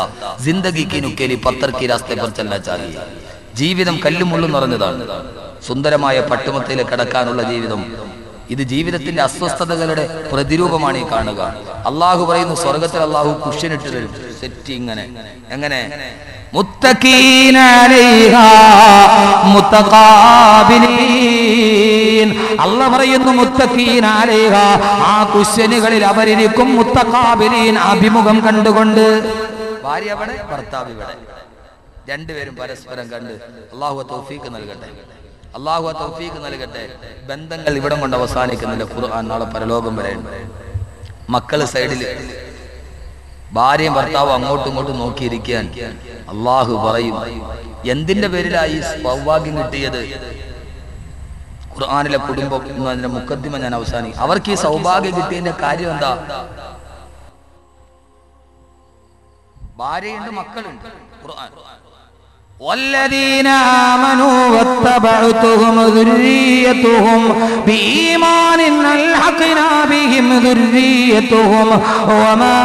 ജിന്ദഗിക്ക് നുക്കേലി പത്തർക്കി രാസ്തേ പർ ചലനാ ചാഹിയേ. ജീവിതം കല്ലും മുള്ളും നിറഞ്ഞതാണ്. സുന്ദരമായ പട്ടുമത്തയിൽ കിടക്കാനുള്ള ജീവിതം. ഇത് ജീവിതത്തിന്റെ അസ്വസ്ഥതകളുടെ പ്രതിരൂപമാണ് ഈ കാണുക. അള്ളാഹു പറയുന്നു സ്വർഗത്തിൽ അള്ളാഹു കുഷ്യനിട്ട് തരും സെറ്റ്. ഇങ്ങനെ എങ്ങനെ? മുത്തഖീന അലൈഹാ മുതഖാബിലീൻ. അള്ളാഹു പറയുന്നു മുത്തഖീന അലൈഹാ, ആ കുഷ്യനുകളിൽ അവരിരിക്കും മുതഖാബിലീൻ, അഭിമുഖം കണ്ടുകൊണ്ട്. ഭാര്യ അവിടെ, ഭർത്താവ് ഇവിടെ, രണ്ടുപേരും പരസ്പരം കണ്ട്. അള്ളാഹു തൗഫീഖ് നൽകട്ടെ, അള്ളാഹു തൗഫീഖ് നൽകട്ടെ. ബന്ധങ്ങൾ ഇവിടം കൊണ്ട് അവസാനിക്കുന്നില്ല. ഖുർആൻ നാളെ പരലോകം വരെ. മക്കള് സൈഡിൽ, ഭാര്യയും ഭർത്താവും അങ്ങോട്ടും ഇങ്ങോട്ടും നോക്കിയിരിക്കാൻ. അള്ളാഹു പറയും എന്തിന്റെ പേരിലായി സൗഭാഗ്യം കിട്ടിയത്? ഖുർആനിലെ കുടുംബം എന്നതിന്റെ മുഖദ്ദിമ ഞാൻ അവസാനിക്കും. അവർക്ക് ഈ സൗഭാഗ്യം കിട്ടിയതിന്റെ കാര്യം എന്താ? ഭാര്യയുണ്ട്, മക്കളുണ്ട്. ഖുർആൻ والذين آمنوا واتبعتهم ذريتهم بإيمان ألحقنا بهم ذريتهم وما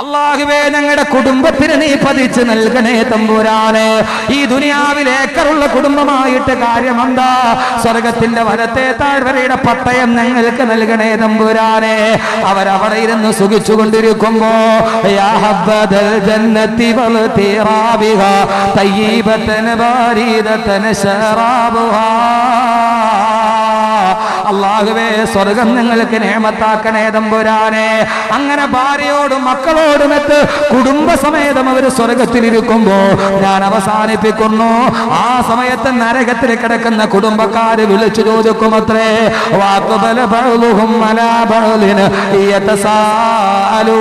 അല്ലാഹുവേ ഞങ്ങളുടെ കുടുംബത്തിന് നീ പതിച്ച് നൽകണേ തമ്പുരാനെ. ഈ ദുനിയാവിൽ ഏക്കറുള്ള കുടുംബമായിട്ട് കാര്യമെന്താ? സ്വർഗത്തിന്റെ വലത്തെ താഴ്വരയുടെ പട്ടയം ഞങ്ങൾക്ക് നൽകണേ തമ്പുരാനെ. അവരവിടെ ഇരുന്ന് സുഖിച്ചു കൊണ്ടിരിക്കുമ്പോ അല്ലാഹുവേ സ്വർഗം നിങ്ങൾക്ക് നേമത്താക്കണേ തമ്പുരാനെ. അങ്ങനെ ഭാര്യയോടും മക്കളോടുമെത്ത് കുടുംബസമേതം അവർ സ്വർഗത്തിലിരിക്കുമ്പോ ഞാൻ അവസാനിപ്പിക്കുന്നു. ആ സമയത്ത് നരകത്തിൽ കിടക്കുന്ന കുടുംബക്കാര് വിളിച്ചു ചോദിക്കുമത്രേ, വാക്ബല ബഅലുഹും അലാ ബഅലിൻ യതസാഅലൂ,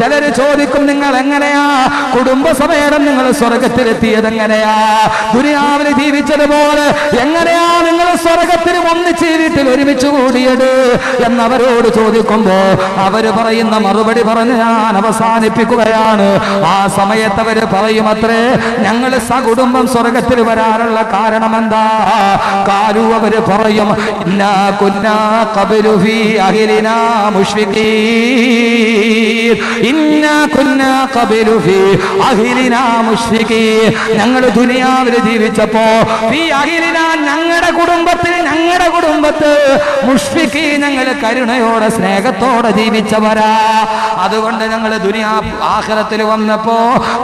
ചിലര് ചോദിക്കും നിങ്ങൾ എങ്ങനെയാ കുടുംബസമേതം നിങ്ങൾ സ്വർഗത്തിലെത്തിയത്, എങ്ങനെയാ ദുനിയാവില് ജീവിച്ചതുപോലെ എങ്ങനെയാ നിങ്ങൾ സ്വർഗത്തിലും ഒന്നിച്ച് വീട്ടിൽ ഒരുമിച്ച് കൂടിയത് എന്നവരോട് ചോദിക്കുമ്പോ അവര് പറയുന്ന മറുപടി പറഞ്ഞ് ഞാൻ അവസാനിപ്പിക്കുകയാണ്. ആ സമയത്ത് അവര് പറയുമത്രേ, ഞങ്ങൾ സകുടുംബം സ്വർഗത്തിൽ വരാനുള്ള കാരണം എന്താ? കാലു അവര് പറയും, ഇന്നാ കുന്നാ ഖബലു ഫീ അഹ്ലിനാ മുശ്ഫിഖീൻ, ഇന്നാ കുന്നാ ഖബലു ഫീ അഹ്ലിനാ മുശ്ഫിഖീൻ, ഞങ്ങൾ ദുനിയാവിൽ ജീവിച്ചപ്പോ ഫീ അഹ്ലിനാ ഞങ്ങളുടെ കുടുംബത്തിൽ, ഞങ്ങളുടെ കുടുംബത്ത് മുശ്ഫിഖീൻ ഞങ്ങൾ കരുണയോടെ സ്നേഹത്തോടെ ജീവിച്ചവരാ, അതുകൊണ്ട് ഞങ്ങൾ ദുനിയാ ആഖിറത്തിൽ വന്നപ്പോ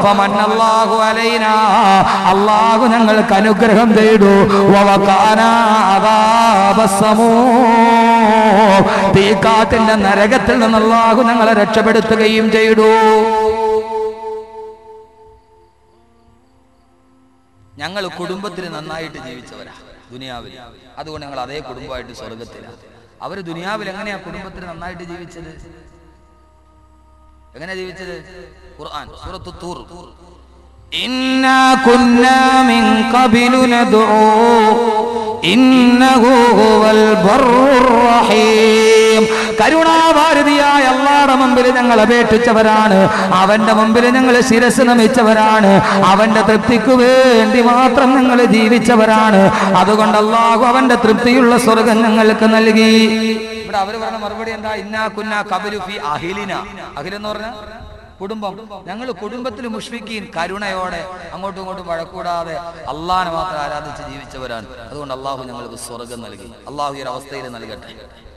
ഫമന്നല്ലാഹു അലൈനാ, അല്ലാഹു ഞങ്ങൾക്ക് അനുഗ്രഹം ചെയ്തു, വവഖാനാ അദാബസ്സമൂ, തീക്കാത്തിന്റെ നരകത്തിൽ നിന്ന് അല്ലാഹു ഞങ്ങളെ രക്ഷപ്പെടുത്തുകയും ചെയ്തു. ഞങ്ങൾ കുടുംബത്തിന് നന്നായിട്ട് ജീവിച്ചവരാ ദുനിയാവിൽ, അതുകൊണ്ട് ഞങ്ങൾ അതേ കുടുംബമായിട്ട് സ്വർഗത്തിലാണ്. അവര് ദുനിയാവിൽ എങ്ങനെയാ കുടുംബത്തിന് നന്നായിട്ട് ജീവിച്ചത്? എങ്ങനെ ജീവിച്ചത്? ഖുർആൻ സൂറത്തു തൂർ, ഇന്നാ കുന്നാ മിൻ ഖബിലു നദൂ ഇന്നഹു ഹുവൽ ബർറുർ റഹീം, കരുണാഭാരതിയായ അല്ലാഹുവിന്റെ മുമ്പിൽ ഞങ്ങൾ അപേക്ഷിച്ചവരാണ്, അവന്റെ മുമ്പിൽ ഞങ്ങൾ ശിരസ് നമിച്ചവരാണ്, അവന്റെ തൃപ്തിക്ക് വേണ്ടി മാത്രം ഞങ്ങൾ ജീവിച്ചവരാണ്, അതുകൊണ്ട് അല്ലാഹു അവന്റെ തൃപ്തിയുള്ള സ്വർഗം ഞങ്ങൾക്ക് നൽകി. അവർ പറഞ്ഞ മറുപടി എന്താ? ഇന്നാ കുന്നാ കബലു ഫി അഹിലിന. അഹിലെന്ന് പറഞ്ഞ കുടുംബം. ഞങ്ങൾ കുടുംബത്തിൽ മുഷ്ഫിഖീൻ, കരുണയോടെ അങ്ങോട്ടും ഇങ്ങോട്ടും വഴക്കൂടാതെ അള്ളാഹനെ മാത്രം ആരാധിച്ച് ജീവിച്ചവരാണ്. അതുകൊണ്ട് അള്ളാഹു ഞങ്ങൾക്ക് സ്വർഗം നൽകി. അള്ളാഹു ഈ ഒരു അവസ്ഥയിൽ നൽകട്ടെ.